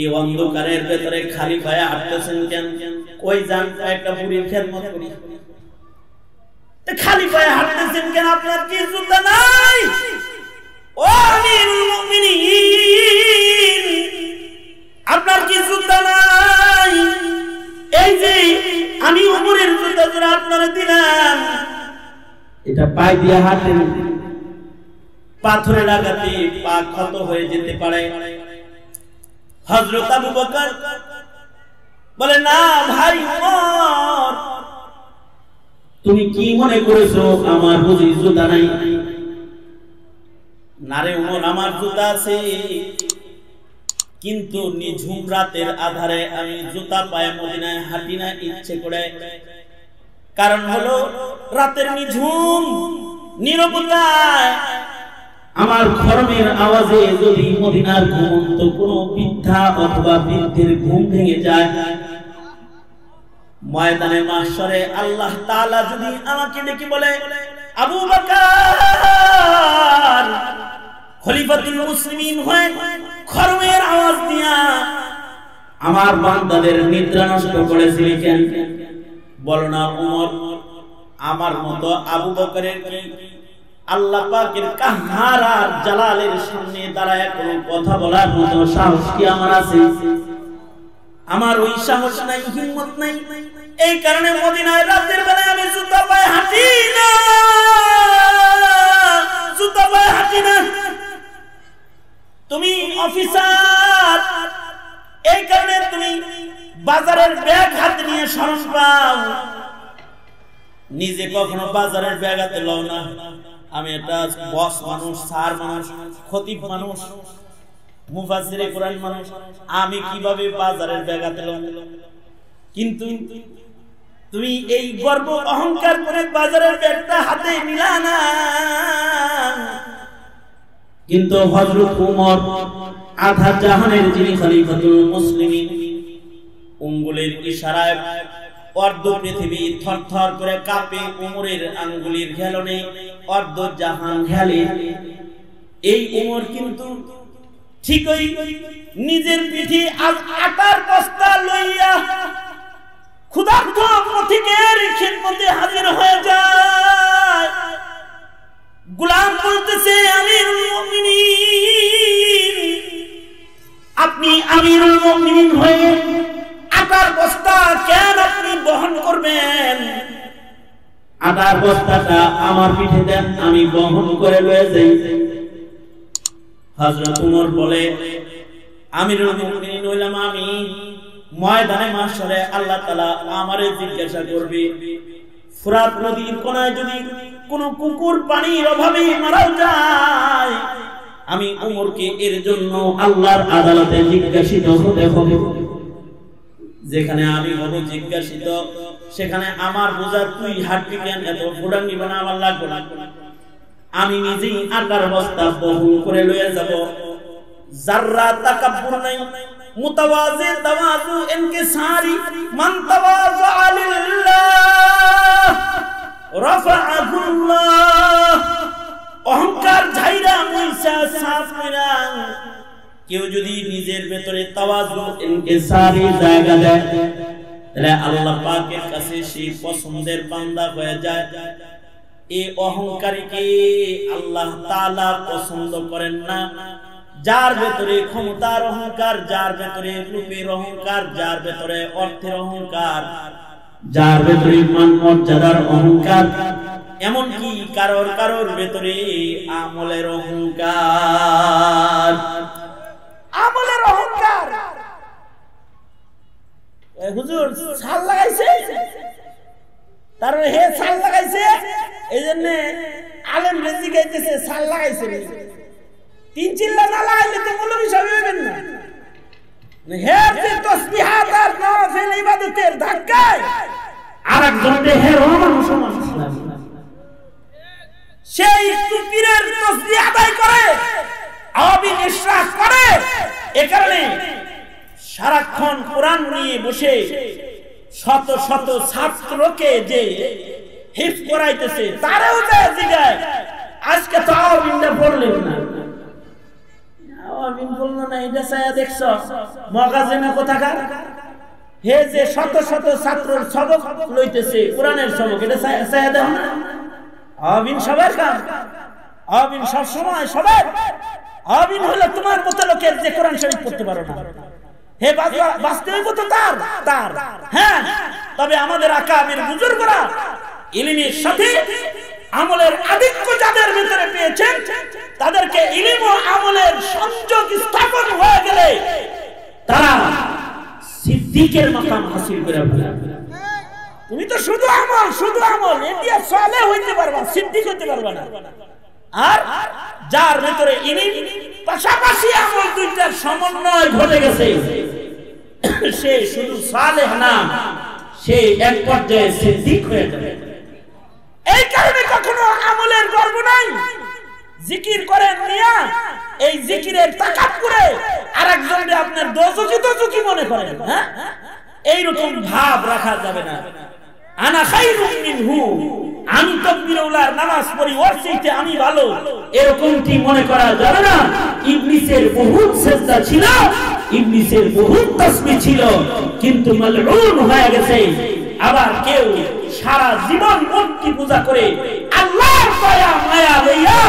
এই অন্ধকারের ভেতরে খালি পায়ে হাঁটতেছেন কেন? কই যান, একটা বুড়ির খেদমত করি। খালি পায়ে হাঁটতেছেন কেন? আপনার কি জুতা নাই? ও আমিরুল মুমিনিন, আপনার কি জুতা নাই? এই যে আমি ওমরের জুতা জোড়া আপনারা দিলাম, এটা পায়ে দিয়ে হাঁটেন, পাথরের আঘাতে পা ক্ষত হয়ে যেতে পারে। হযরত আবু বকর বলে, না ভাই ওমর, তুমি কি মনে করেছো আমার বুঝি জুতা নাই? নারে ওমর, আমার জুতা আছে, কিন্তু নিঝুম রাতের আধারে আমি জুতা পায়ে মদিনায় হাঁটি না ইচ্ছে করে। কারণ হলো রাতের নিঝুম নীরবতায় আমার খরমের আওয়াজে যদি মদিনার ঘুমন্ত কোনো বৃদ্ধা অথবা বৃদ্ধের ঘুম ভেঙে যায়, ময়দানে মাহশরে আল্লাহ তাআলা যদি আমাকে ডেকে বলে, আবু বকর খলিফাতুল মুসলিমিন হয়ে খরমের আওয়াজ দিয়া আমার বান্দাদের নিদ্রা নষ্ট করেছিলি কেন? বলো না ওমর, আমার মতো আবু বকরের কি আল্লাহ পাকের কাহার আর জালালের সামনে দাঁড়ায় কোনো কথা বলার মতো সাহস কি আমার আছে? আমার ওই সাহস নাই, হিম্মত নাই। এই কারণে মদিনায় রাতের বেলায় আমি জুতা পায়ে হাঁটি না, জুতা পায়ে হাঁটি না। তুমি অফিসার, এই কারণে তুমি বাজারের ব্যাগ হাতে নিয়ে শরণ পাও। নিজে কখনো বাজারের ব্যাগ হাতে লও না। আমি এটা বস মানুষ, সার মানুষ, খতিব মানুষ, মুফাসসিরে কোরআন মানুষ, আমি কিভাবে বাজারের ব্যাগ হাতে লব? কিন্তু তুমি এই গর্ব অহংকার করে বাজারের ব্যাগটা হাতে নিলা না। কিন্তু হযরত ওমর, আধা জাহানের যিনি খলিফাতুল মুসলিমিন, আঙ্গুলের ইশারায় অর্ধ পৃথিবী থরথর করে কাঁপে। ওমরের আঙ্গুলের হেলনে অর্ধ জাহান হেলে। এই ওমর কিন্তু ঠিকই নিজের পিঠে আটার বস্তা লইয়া ক্ষুধার্ত পথিকের খিদমতে হাজির হয়ে যায়। গোলাম বলতেছে, আমিরুল মুমিনিন, আপনি আমিরুল মুমিনিন হয়ে আটার বস্তা কেন আপনি বহন করবেন? আটার বস্তাটা আমার পিঠে দেন, আমি বহন করে লয়ে যাই। হযরত ওমর বলে, আমিরুল মুমিনিন হইলাম আমি, ময়দানে মাহশরে আল্লাহ তাআলা আমারে জিজ্ঞাসা করবে, ফুরাত নদীর কোনায় যদি কোনো কুকুর পানির অভাবে মারা যায়, আমি ওমরকে এর জন্য আল্লাহর আদালতে জিজ্ঞাসিত হতে হবে। যেখানে আমি হব জিজ্ঞাসিত, সেখানে আমার বোঝা তুই হাঁটবি কেন? এত ফোড়াঙ্গি বানা আমার লাগবে না, আমি নিজেই আটার বস্তা বহন করে লয়ে যাব। যাররা তাকাব্বুর নাই, মুতাওয়াজি তাওয়াজু ইনকিসারি, মান তাওয়াজা লিল্লাহ রাফাআহুল্লাহ। অহংকার ঝাইরা মুইসা সাফ কইরা কেউ যদি নিজের ভেতরে তাওয়াজু ইনকিসারি জায়গা দেয়, তাহলে আল্লাহ পাকের কাছে সে পছন্দের বান্দা হয়ে যায়। এই অহংকারীকে আল্লাহ তাআলা পছন্দ করেন না। যার ভেতরে ক্ষমতার অহংকার, যার ভেতরে রূপের অহংকার, যার ভেতরে অর্থের অহংকার, যার ভেতরে মান মর্যাদার অহংকার, এমনকি কারোর কারোর ভেতরে আমলের অহংকার, আমলের অহংকার। হুজুর ছাল লাগাইছে, তারপর হে ছাল লাগাইছে, এই জন্য আলেম রেজি গাইতেছে ছাল লাগাইছে। তিন চিল্লা না লাগাইলে তো মৌলবি সাহেব হইবেন না। হের যে তসবিহাত আর নফল ইবাদতের ধাক্কায় আরেকজনকে হের মানুষ মানুষ সেই পীরের তসবিহ আদায় করে, আবিন ইশরাক করে। এ কারণে সারাক্ষণ কোরআন নিয়ে বসে শত শত ছাত্রকে যে হিফ করাইতেছে তারাও যায় জিগায় আজকে তো আওয়ামিনটা পড়লেন না, আওয়ামিন বললো না, এটা ছায়া দেখছ মগাজে না কোথাকার, হে যে শত শত ছাত্রর সবক লইতেছে কোরআনের সবক, এটা ছায়া দেখ না। আওয়ামিন সবার কাজ, আওয়ামিন সবসময় সবার, আওয়ামিন হলো তোমার মতো লোকের যে কোরআন শরীফ পড়তে পারো না। হে বাস্তবিক তো তার তার হ্যাঁ, তবে আমাদের আকাবির বুজুর্গরা ইলমের সাথে আমলের আধিক্য যাদের ভিতরে পেয়েছেন তাদেরকে ইলম ও আমলের সংযোগ স্থাপন হয়ে গেলে তারা সিদ্দিকের মাকাম হাসিল করে ফেলে। তুমি তো শুধু আমল শুধু আমল, এটা সালেহ হইতে পারবা, সিদ্দিক হইতে পারবা না। আর যার ভিতরে ইলম পাশাপাশি আমল দুইটার সমন্বয় ঘটে গেছে সে শুধু সালেহ না, সে এক পর্যায়ে সিদ্দিক হয়ে যাবে। এই কারণে কখনো আমলের গর্ব নাই। জিকির করেন মিয়া, এই জিকিরের তাকাত করে আরেকজনকে আপনার দোজখী দোজখী মনে করেন, হ্যাঁ এইরকম ভাব রাখা যাবে না। আনা খাইরুম মিনহু, আমি তকবীরউলার নামাজ পড়ি ওর চাইতে আমি ভালো, এরকমটি মনে করা যাবে না। ইবলিসের বহুত সেজদা ছিল, ইবলিসের বহুত তাসবিহ ছিল, কিন্তু মালউন হয়ে গেছে। আবার কেউ সারা জীবন মূর্তি পূজা করে আল্লাহর দয়া মায়া লইয়া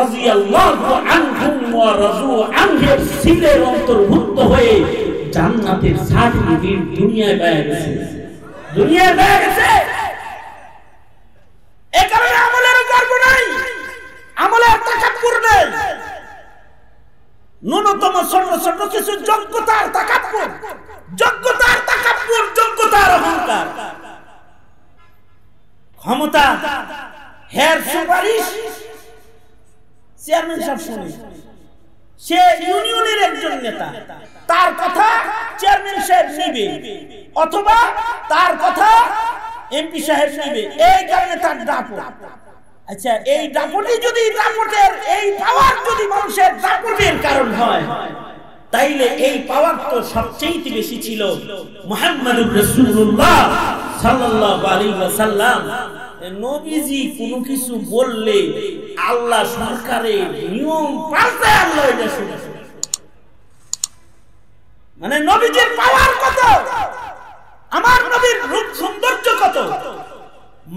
রাদিয়াল্লাহু আনহুম ওয়া রাযু আনহু সিলের অন্তর্ভুক্ত হয়ে জান্নাতের সার্টিফিকেট দুনিয়ায় পাওয়া গেছে, দুনিয়ায় পাওয়া গেছে। এই কারণে আমলের গর্ব নাই, আমলের তাকাব্বুর নাই, ন্যূনতম ছোট ছোট কিছু যোগ্যতার তাকাব্বুর, যোগ্যতার তাকাব্বুর, যোগ্যতার অহংকার, ক্ষমতা, হের সুপারিশ। চেয়ারম্যান সাহেব শুনি, সে ইউনিয়নের একজন নেতা, তার কথা চেয়ারম্যান সাহেব নিবে অথবা তার কথা এমপি সাহেব নিবে, এই কারণে তার দাপট। আচ্ছা, এই দাপটই যদি, দাপটের এই পাওয়ার যদি মানুষের দাপটের কারণ হয়, তাইলে এই পাওয়ার তো সবচেয়ে বেশি ছিল মুহাম্মাদুর রাসূলুল্লাহ সাল্লাল্লাহু আলাইহি ওয়াসাল্লাম। নবীজি কোনো কিছু বললে আল্লাহ সরকারের নিয়ম পাল্টায় আল্লাহ এটা শুনে, মানে নবীজির পাওয়ার কত, আমার নবীর রূপ সৌন্দর্য কত।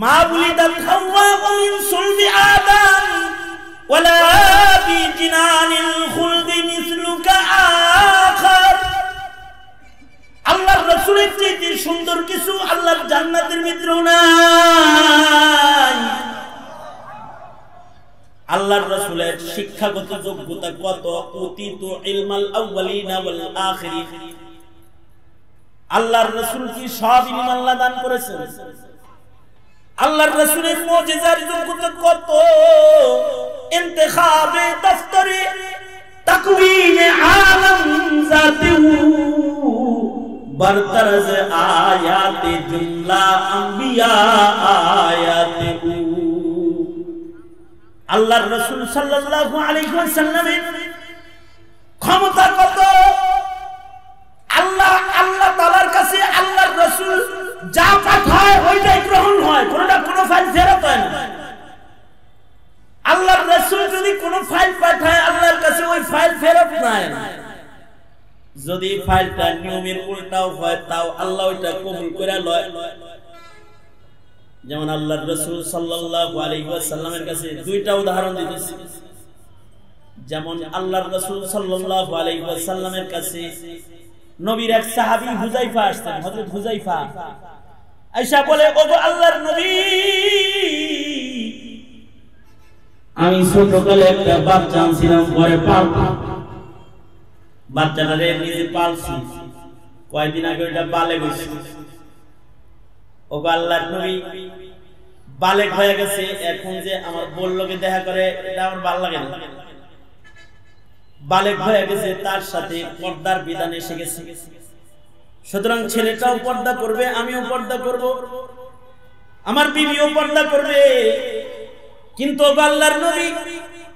মা বুলিদাল খাওয়াবুন সুলবি আদান ওয়ালা বি জিনানিল খুলদি মিসলুকা আখার। আল্লাহর রাসূলের চেয়ে সুন্দর কিছু আল্লাহর জান্নাতের ভিতরেও নাই। আল্লাহর রাসূলের শিক্ষাগত যোগ্যতা কত, অতীত ইলমাল আউয়ালিনা ওয়াল আখিরিন। আল্লাহর রাসূল কি সব ইলম আল্লাহ দান করেছেন? আল্লাহর রাসূলের মুজিজার যোগ্যতা কত, ইন্তেখাবে দস্তরে তাকওয়িনে আলম জাতিহু বরতরজ আয়াতে জুমলা আম্বিয়া আয়াতে। আল্লাহর রাসূল সাল্লাল্লাহু আলাইহি ওয়াসাল্লামের ক্ষমতা কত, আল্লাহ আল্লাহ তাআলার কাছে আল্লাহর রাসূল যা পাঠায় ওইটাই গ্রহণ হয়, কোনটা কোনো ফাইল ফেরত হয় না। আল্লাহর রাসূল যদি কোনো ফাইল পাঠায় আল্লাহর কাছে ওই ফাইল ফেরত নাই, যদি ফাইলটা নিয়মের উল্টাও হয় তাও আল্লাহ ওইটা কবুল করে লয়। যেমন আল্লাহর রাসূল সাল্লাল্লাহু আলাইহি ওয়াসাল্লামের কাছে দুইটা উদাহরণ দিতেছি, যেমন আল্লাহর রাসূল সাল্লাল্লাহু আলাইহি ওয়াসাল্লামের কাছে নবীর এক সাহাবী হুযায়ফা আসতেন, হযরত হুযায়ফা আয়েশা বলে, ওগো আল্লাহর নবী, আমি ছোটকালে একটা বাচ্চা আনছিলাম ঘরে পালতে, বাচ্চাটারে নিজে পালছি, কয়েকদিন আগে ওইটা বালেক হয়েছে। ওগো আল্লাহর নবী, বালেক হয়ে গেছে, এখন যে আমার বোন লোকে দেখা করে এটা আমার ভালো লাগে না, বালেক হয়ে গেছে, তার সাথে পর্দার বিধান এসে গেছে, সুতরাং ছেলেটাও পর্দা করবে, আমিও পর্দা করব, আমার বিবিও পর্দা করবে। কিন্তু ওগো আল্লাহর নবী,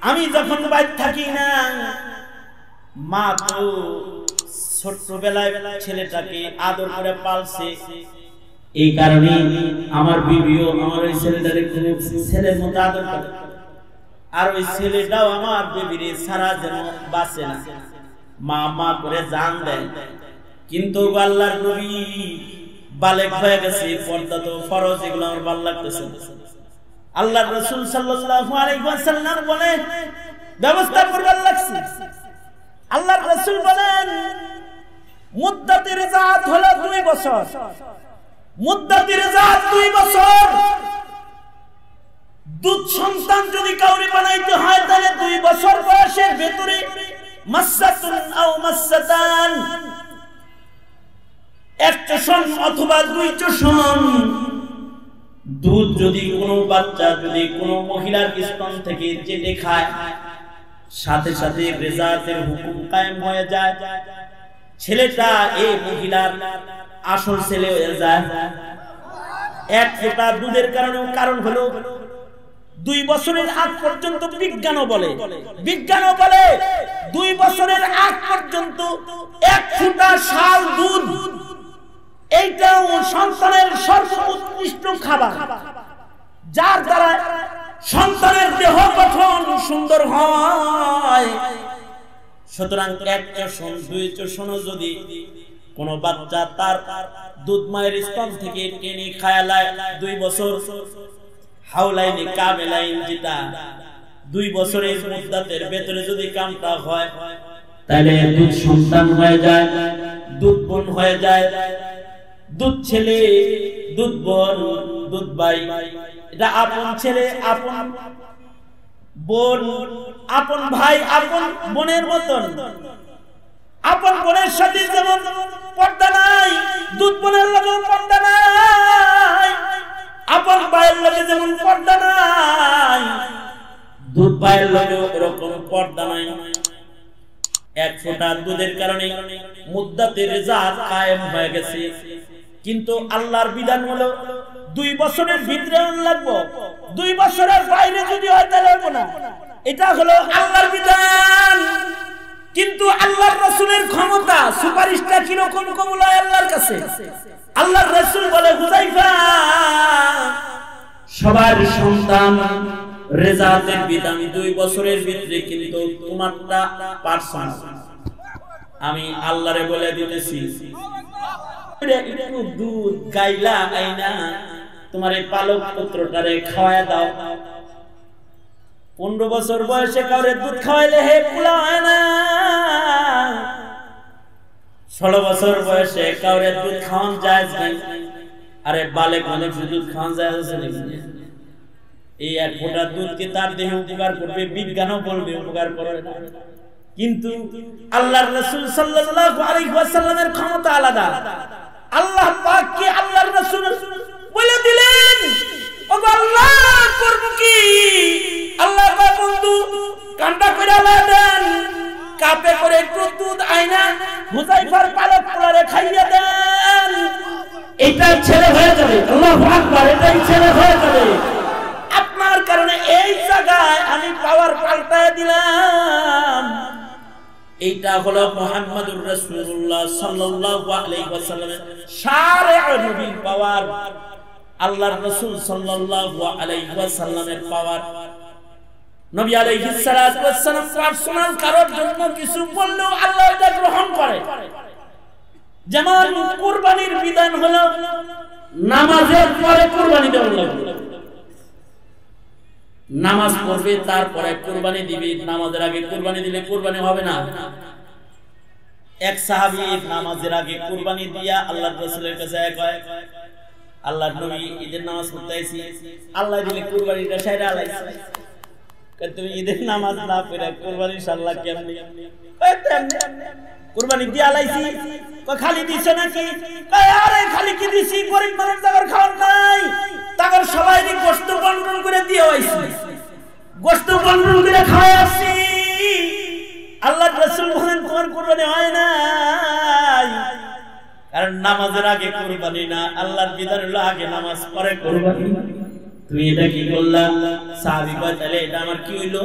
আমি যখন বাইরে থাকি না, মা তো ছোটবেলায় ছেলেটাকে আদর করে পালছে, এই কারণে আমার বিবিও আমার ওই ছেলেটারে ছেলের মতো আদর করে, আর ওই ছেলেটাও আমার বিবিরে সারা যেন বাঁচে না, মা মা করে জান দেয়। কিন্তু আল্লাহর নবী বালেক হয়ে গেছে, পর্দা তো ফরজ, এগুলো আমার ভালো লাগতেছে। আল্লাহর রাসূল সাল্লাল্লাহু আলাইহি ওয়াসাল্লাম বলে ব্যবস্থা করবে লাগছে। আল্লাহর রাসূল বলেন মুদ্দাতে রিজাত হলো 2 বছর। মুদ্দাতে রিজাত 2 বছর। দুধ সন্তান যদি কাউরে বানাইতে হয় তাহলে 2 বছর বয়সের ভিতরে মাসসাতুন আও মাসসাতান, এক চশম অথবা দুই চশম দুধ যদি কোনো বাচ্চা যদি কোনো মহিলার স্তন থেকে চেটে খায় সাথে সাথে রেজাতের হুকুম কায়েম হয়ে যায়, ছেলেটা এই মহিলার আসল ছেলে হয়ে যায়। এক ফোঁটা দুধের কারণ হলো 2 বছরের আগ পর্যন্ত বিজ্ঞানও বলে 2 বছরের আগ পর্যন্ত এক ফোঁটা শাল দুধ এইটাও সন্তানের সর্বোৎকৃষ্ট খাবার, যার দ্বারা সন্তানের দেহ গঠন সুন্দর হয়। সুতরাং যদি কোন বাচ্চা তার দুধ মায়ের স্তন থেকে টেনে খায়ালায় 2 বছর হাওলাইনি কামেলাইন জিতা 2 বছরের মুদ্দাতের ভেতরে যদি কামটা হয় তাহলে দুধ সন্তান হয়ে যায়, দুধ বোন হয়ে যায়, দুধ ছেলে, দুধ বোন, দুধ ভাই, এটা আপন ছেলে, আপন বোন, আপন ভাই, আপন বোনের মতন। আপন বোনের সাথে যেমন পর্দা নাই, দুধ বোনের লগে পর্দা নাই, আপন ভাইয়ের লগে যেমন পর্দা নাই, দুধ ভাইয়ের লগে এরকম পর্দা নাই। এক ফোঁটা দুধের কারণে মুদ্দাতে রিজাত কায়েম হয়ে গেছে। কিন্তু আল্লাহর বিধান হলো 2 বছরের ভিতরে লাগবো, 2 বছরের বাইরে যদি হয় তাহলে হবে না, এটা হলো আল্লাহর বিধান। কিন্তু আল্লাহর রাসূলের ক্ষমতা সুপারিশটা কি রকম কবুল হয় আল্লাহর কাছে। আল্লাহর রাসূল বলে হুযায়ফা, সবার সন্তান রেজাতের বিধান 2 বছরের ভিতরে, কিন্তু তোমারটা পার্সোনাল, আমি আল্লাহরে বলে দিতেছি দুধ গাইলা আইনা তোমার এই পালক পুত্রটারে খাওয়ায় দাও। 15 বছর বয়সে কাউরে দুধ খাওয়াইলে হে পোলা হয় না, 16 বছর বয়সে কাউরে দুধ খাওয়ান যায় নাই। আরে বালেক মানুষ দুধ খাওয়ান যায় নাকি? এই এক ফোঁটা দুধকে তার দেহে উপকার করবে, বিজ্ঞানও বলবে উপকার করবে না, কিন্তু আল্লাহর রাসূল সাল্লাল্লাহু আলাইহি ওয়াসাল্লামের ক্ষমতা আলাদা। আল্লাহ পাক কি আল্লাহর রাসূল বলে দিলেন ও আল্লাহ করব কি, আল্লাহ পাক বন্ধু কান্ডা করে দেন, কাপে করে একটু দুধ আয়না হুযায়ফার পালক পোলারে খাইয়ে দেন, এটা ছেলে হয়ে যাবে। আল্লাহু আকবার, এটাই ছেলে হয়ে যাবে। আপনার কারণে এই জায়গায় আমি পাওয়ার পাল্টায় দিলাম। এইটা হলো মুহাম্মদুর রাসূলুল্লাহ সাল্লাল্লাহু আলাইহি ওয়াসাল্লামের শারীয়ুল নবীর পাওয়ার, আল্লাহর রাসূল সাল্লাল্লাহু আলাইহি ওয়াসাল্লামের পাওয়ার। নবী আলাইহিস সালাতু ওয়াসসালাম পার্সোনাল কারোর জন্য কিছু বললেও আল্লাহ এটা গ্রহণ করে। যেমন কুরবানির বিধান হলো নামাজের পরে কুরবানি দেওয়া লাগবে, নামাজ পড়বে তারপরে কুরবানি দিবে, নামাজের আগে কুরবানি দিলে কুরবানি হবে না। এক সাহাবী নামাজের আগে কুরবানি দিয়া আল্লাহর রাসূলের কাছে কয়, আল্লাহর নবী ঈদের নামাজ পড়তেছি, আল্লাহ দিলে কুরবানিটা সাইরা লাইছে, কয় তুমি ঈদের নামাজ না পড়া কুরবানি ইনশাআল্লাহ কেমনে? কয় তেমনে কুরবানি দিয়া লাইছি। কয় খালি দিছো নাকি? কয় আরে খালি কি দিছি, গরিব মানুষ যাদের খাওয়ার নাই তাদের সবাইকে গোশত বণ্টন করে দিয়ে হইছে, গোশত বণ্টন করে খায় আসি। আল্লাহর রাসূল বলেন তোমার কুরবানি হয় নাই, কারণ নামাজের আগে কুরবানি না, আল্লাহর বিধান হলো আগে নামাজ পরে কুরবানি। তুমি এটা কি করলা? সাহাবী কয় তাহলে এটা আমার কি হইলো,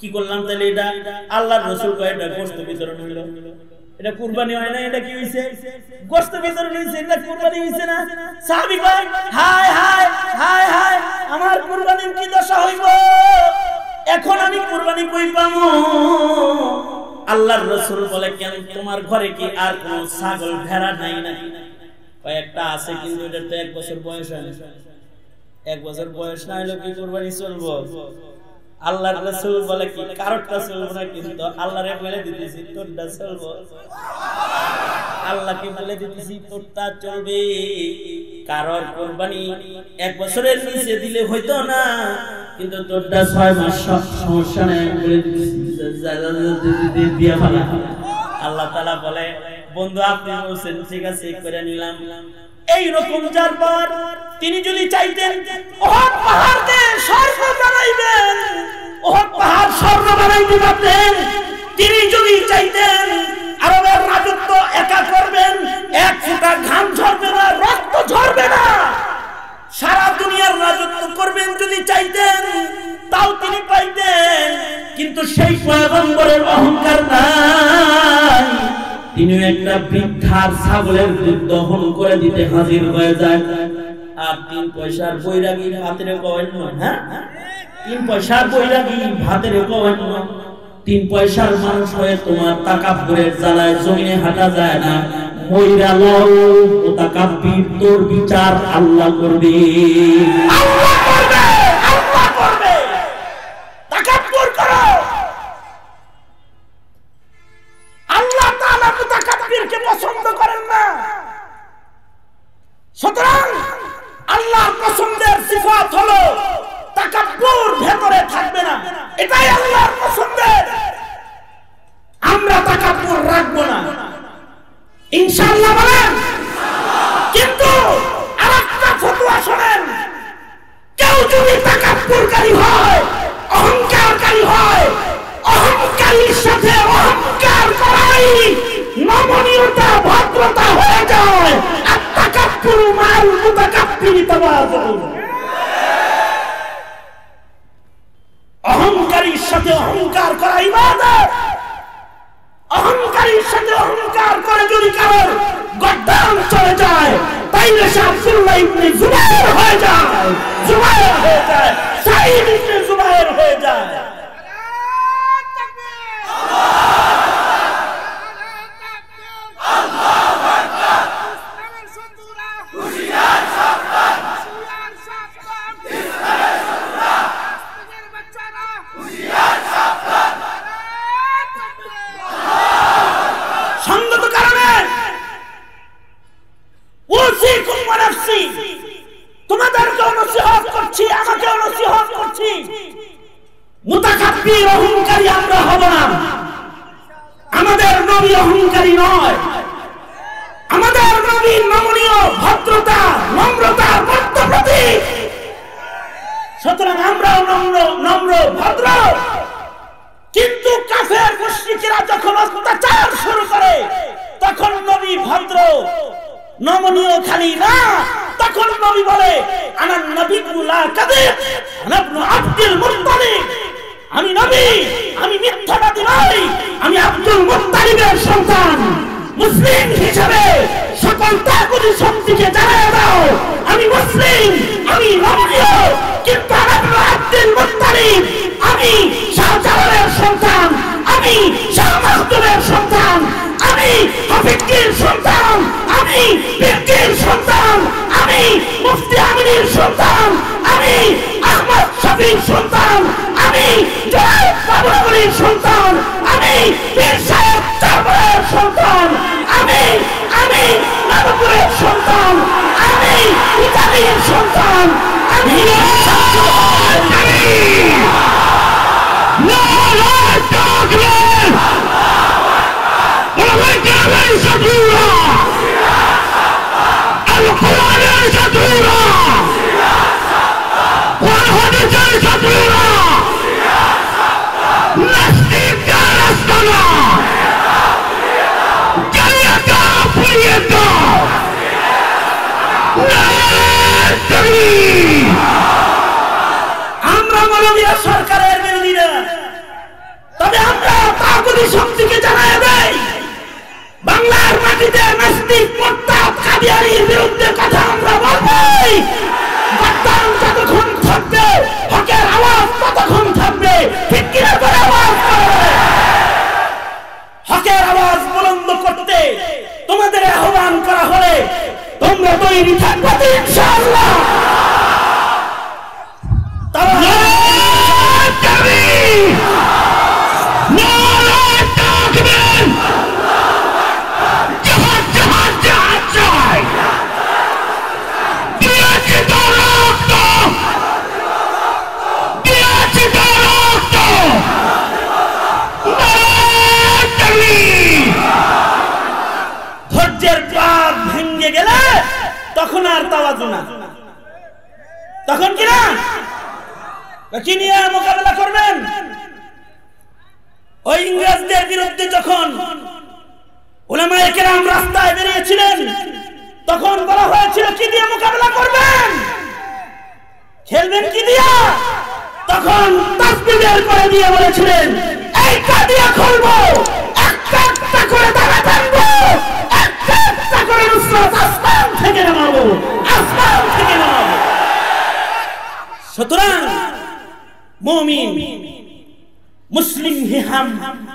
কি করলাম তাহলে এটা? আল্লাহর রাসূল কয় এটা গোশত বিতরণ হইলো। এটা কুরবানি হয় না, এটা কি হইছে? গোশত বিতরণ হইছে, এটা কুরবানি হইছে না? সাহাবী কয় হায় হায় হায় হায় আমার কুরবানির কি দশা হইব, এখন আমি কুরবানি কই পামু? আল্লাহর রাসূল বলে কেন তোমার ঘরে কি আর কোন ছাগল ভেড়া নাই না? কয় একটা আছে কিন্তু এটা তো 1 বছর বয়স হয় না, 1 বছর বয়স না হলো কি কুরবানি চলবো? আল্লাহর রাসূল বলে কি কারোটা চলবো না, কিন্তু আল্লাহরে বলে দিতেছি তোরটা চলবো। আল্লাহকে বলে দিতেছি তোরটা চলবে, কারোর কুরবানি 1 বছরের নিচে দিলে হইতো না, কিন্তু তোরটা 6 মাস সমস্যা নাই বলে দিতেছি, দিয়া ভালো। আল্লাহ তাআলা বলে বন্ধু আপনি বলছেন ঠিক আছে করে নিলাম। এই রকম যারপর তিনি যদি চাইতেন ওহদ পাহাড়কে স্বর্গ বানাইবেন, ওহদ পাহাড় স্বর্গ বানাই দিতেন। তিনি যদি চাইতেন আরবের রাজত্ব একা করবেন, এক ফোঁটা ঘাম ঝরবে না, রক্ত ঝরবে না, সারা দুনিয়ার রাজত্ব করবেন যদি চাইতেন, তাও তিনি পাইতেন। কিন্তু সেই পয়গম্বরের অহংকার নাই, তিনি একটা বৃদ্ধার ছাগলের দুধ দহন করে দিতে হাজির হয়ে যায়। আর 3 পয়সার বৈরাগী ভাতের কয় না, হ্যাঁ 3 পয়সার বৈরাগী ভাতের কয় না। 3 পয়সার মানুষ হয়ে তোমার তাকাব্বুরের জ্বালায় জমিনে হাঁটা যায় না, মইরা লও ও তাকাব্বুর, তোর বিচার আল্লাহ করবে, আল্লাহ করবে, আল্লাহ করবে, তাকাব্বুর করো। আল্লাহ তাআলা মুতাকাব্বিরকে পছন্দ করেন না, সুতরাং আল্লাহর পছন্দের সিফাত হলো তাকাব্বুর ভেতরে থাকবে না, এটাই আল্লাহর পছন্দের। আমরা তাকাব্বুর রাখব না ইনশাআল্লাহ, বলেন ইনশাআল্লাহ। কিন্তু আরেকটা ফতোয়া শুনেন, কেউ যদি তাকাব্বুরকারী হয়, অহংকারকারী হয়, অহংকারীর সাথে অহংকার করাই নমনীয়তা ভদ্রতা হয়ে যায়। আত-তাকাব্বুরু মা'আল মুতাকাব্বিরি তাওয়াযু, অহংকারীর সাথে অহংকার করা ইবাদত। অহংকারীর সাথে অহংকার করে যদি কারোর গর্দান চলে যায়, তাইলে সে আব্দুল্লাহ ইবনে জুবায়ের হয়ে যায়, জুবায়ের হয়ে যায়, সাইদ ইবনে জুবায়ের হয়ে যায়। তোমাদেরকেও নসিহত করছি, আমাকেও নসিহত করছি, মুতাকাব্বির অহংকারী আমরা হব না। আমাদের নবী অহংকারী নয়, আমাদের নবী নমনীয়, ভদ্রতা, নম্রতা, ভদ্রপ্রতি। সুতরাং আমরাও নম্র ভদ্র। কিন্তু কাফের মুশরিকরা যখন অত্যাচার শুরু করে, তখন নবী ভদ্র নমনীয় খালি না, তখন নবী বলে আনা নবিয়্যু লা কাযিব, আনা ইবনু আব্দুল মুত্তালিব, আমি নবী, আমি মিথ্যাবাদী নই, আমি আব্দুল মুত্তালিবের সন্তান। মুসলিম হিসেবে সকল তাগুতি শক্তিকে জানায় দাও আমি মুসলিম, আমি নবীও, কিন্তু আনা ইবনু আব্দুল মুত্তালিব, আমি শাহজালালের সন্তান, আমি শাহ মাখদুমের সন্তান, আমি হাফিজের সন্তান, আমি ব্যক্তির সন্তান, আমি মুফতি আমিনের সন্তান, আমি আহমদ শফির সন্তান, আমি জনাব বাবুলের সন্তান, আমি পীর সাহেব তারপরের সন্তান, আমি নবপুরের সন্তান, আমি ইতালির সন্তান, আমি আমরা মাননীয় সরকারের বিরোধী না, তবে আমরা তাগুতি শক্তিকে জানায় দেই করতে তোমাদের আহ্বান করা হলে তোমরা তৈরি থাকবে ইনশাআল্লাহ। তখন আর তাওয়াজু না, তখন কি না কি নিয়ে মোকাবেলা করবেন? ওই ইংরেজদের বিরুদ্ধে যখন উলামায়ে কেরাম রাস্তায় বেরিয়েছিলেন তখন বলা হয়েছিল কি দিয়ে মোকাবেলা করবেন, খেলবেন কি দিয়া, তখন তাসবিহের পরে দিয়ে বলেছিলেন এই কাদিয়া খুলবো, একটা একটা করে দাঁড়া থাকবো, একটা একটা করে আসমান থেকে নামাবো, আসমান থেকে নামাবো। সুতরাং मोमिन मुस्लिम है हम,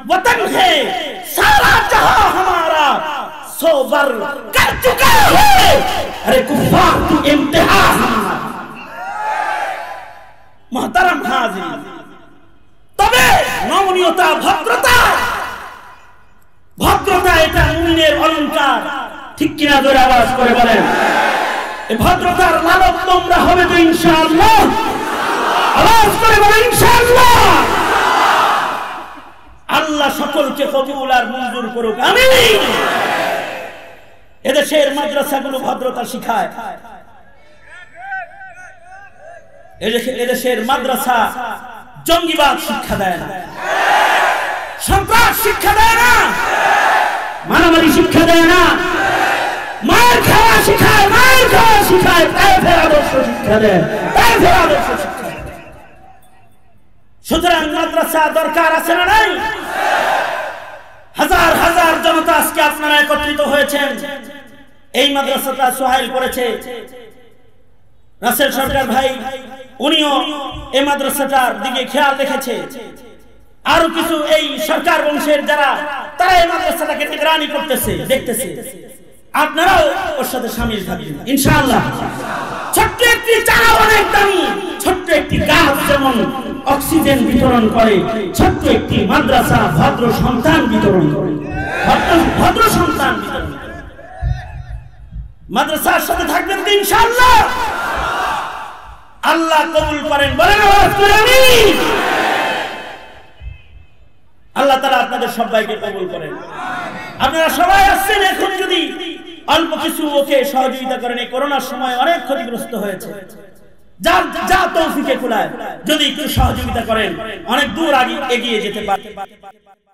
वतन है सारा जहां हमारा, सोबर कर चुका है अरे कुफार की इम्तिहा हमारा। मोहतरम हाजिर, तबे नमनीयता भद्रता, भद्रता এটা মুমিনের অলংকার, ঠিক কিনা জোরে আওয়াজ করে বলেন। এই ভদ্রতার মানব তোমরা হবে তো ইনশাআল্লাহ, আল্লাহ সকলকে কবুল আর মঞ্জুর করুক, আমিন। এদেশের মাদ্রাসাগুলো ভদ্রতা শিখায়, এদেশের মাদ্রাসা জঙ্গিবাদ শিক্ষা দেয় না, সন্ত্রাস শিক্ষা দেয় না, মারামারি শিক্ষা দেয় না, মার খাওয়া শিখায়, মার খাওয়া শিখায়, কাফের আদর্শ শিক্ষা দেয়, কাফের আদর্শ শিক্ষা। সুতরাং মাদ্রাসা দরকার আছে না নাই? হাজার হাজার জনতা আজকে আপনারা একত্রিত হয়েছেন, এই মাদ্রাসাটা সহায়ক করেছে রাসেল সরকার ভাই, উনিও এই মাদ্রাসাটার দিকে খেয়াল রেখেছে। আরো কিছু এই সরকার বংশের যারা, তারা এই মাদ্রাসাটাকে নিগরানি করতেছে, দেখতেছে, আপনারাও ওর সাথে সামিল থাকবেন ইনশাআল্লাহ। ছোট্ট একটি চারা অনেক দামি, ছোট্ট একটি গাছ যেমন অক্সিজেন বিতরণ করে, ছোট্ট একটি মাদ্রাসা ভদ্র সন্তান বিতরণ করে, ভদ্র সন্তান বিতরণ করে। মাদ্রাসার সাথে থাকবেন তো ইনশাআল্লাহ, আল্লাহ কবুল করেন, বলেন আমিন। আল্লাহ তাআলা আপনাদের সবাইকে কবুল করেন। আপনারা সবাই আসছেন, এখন যদি অল্প কিছু ওকে সহযোগিতা করেন, এই করোনার সময় অনেক ক্ষতিগ্রস্ত হয়েছে, যা তৌফিকে কুলায় যদি একটু সহযোগিতা করেন অনেক দূর আগে এগিয়ে যেতে পারে।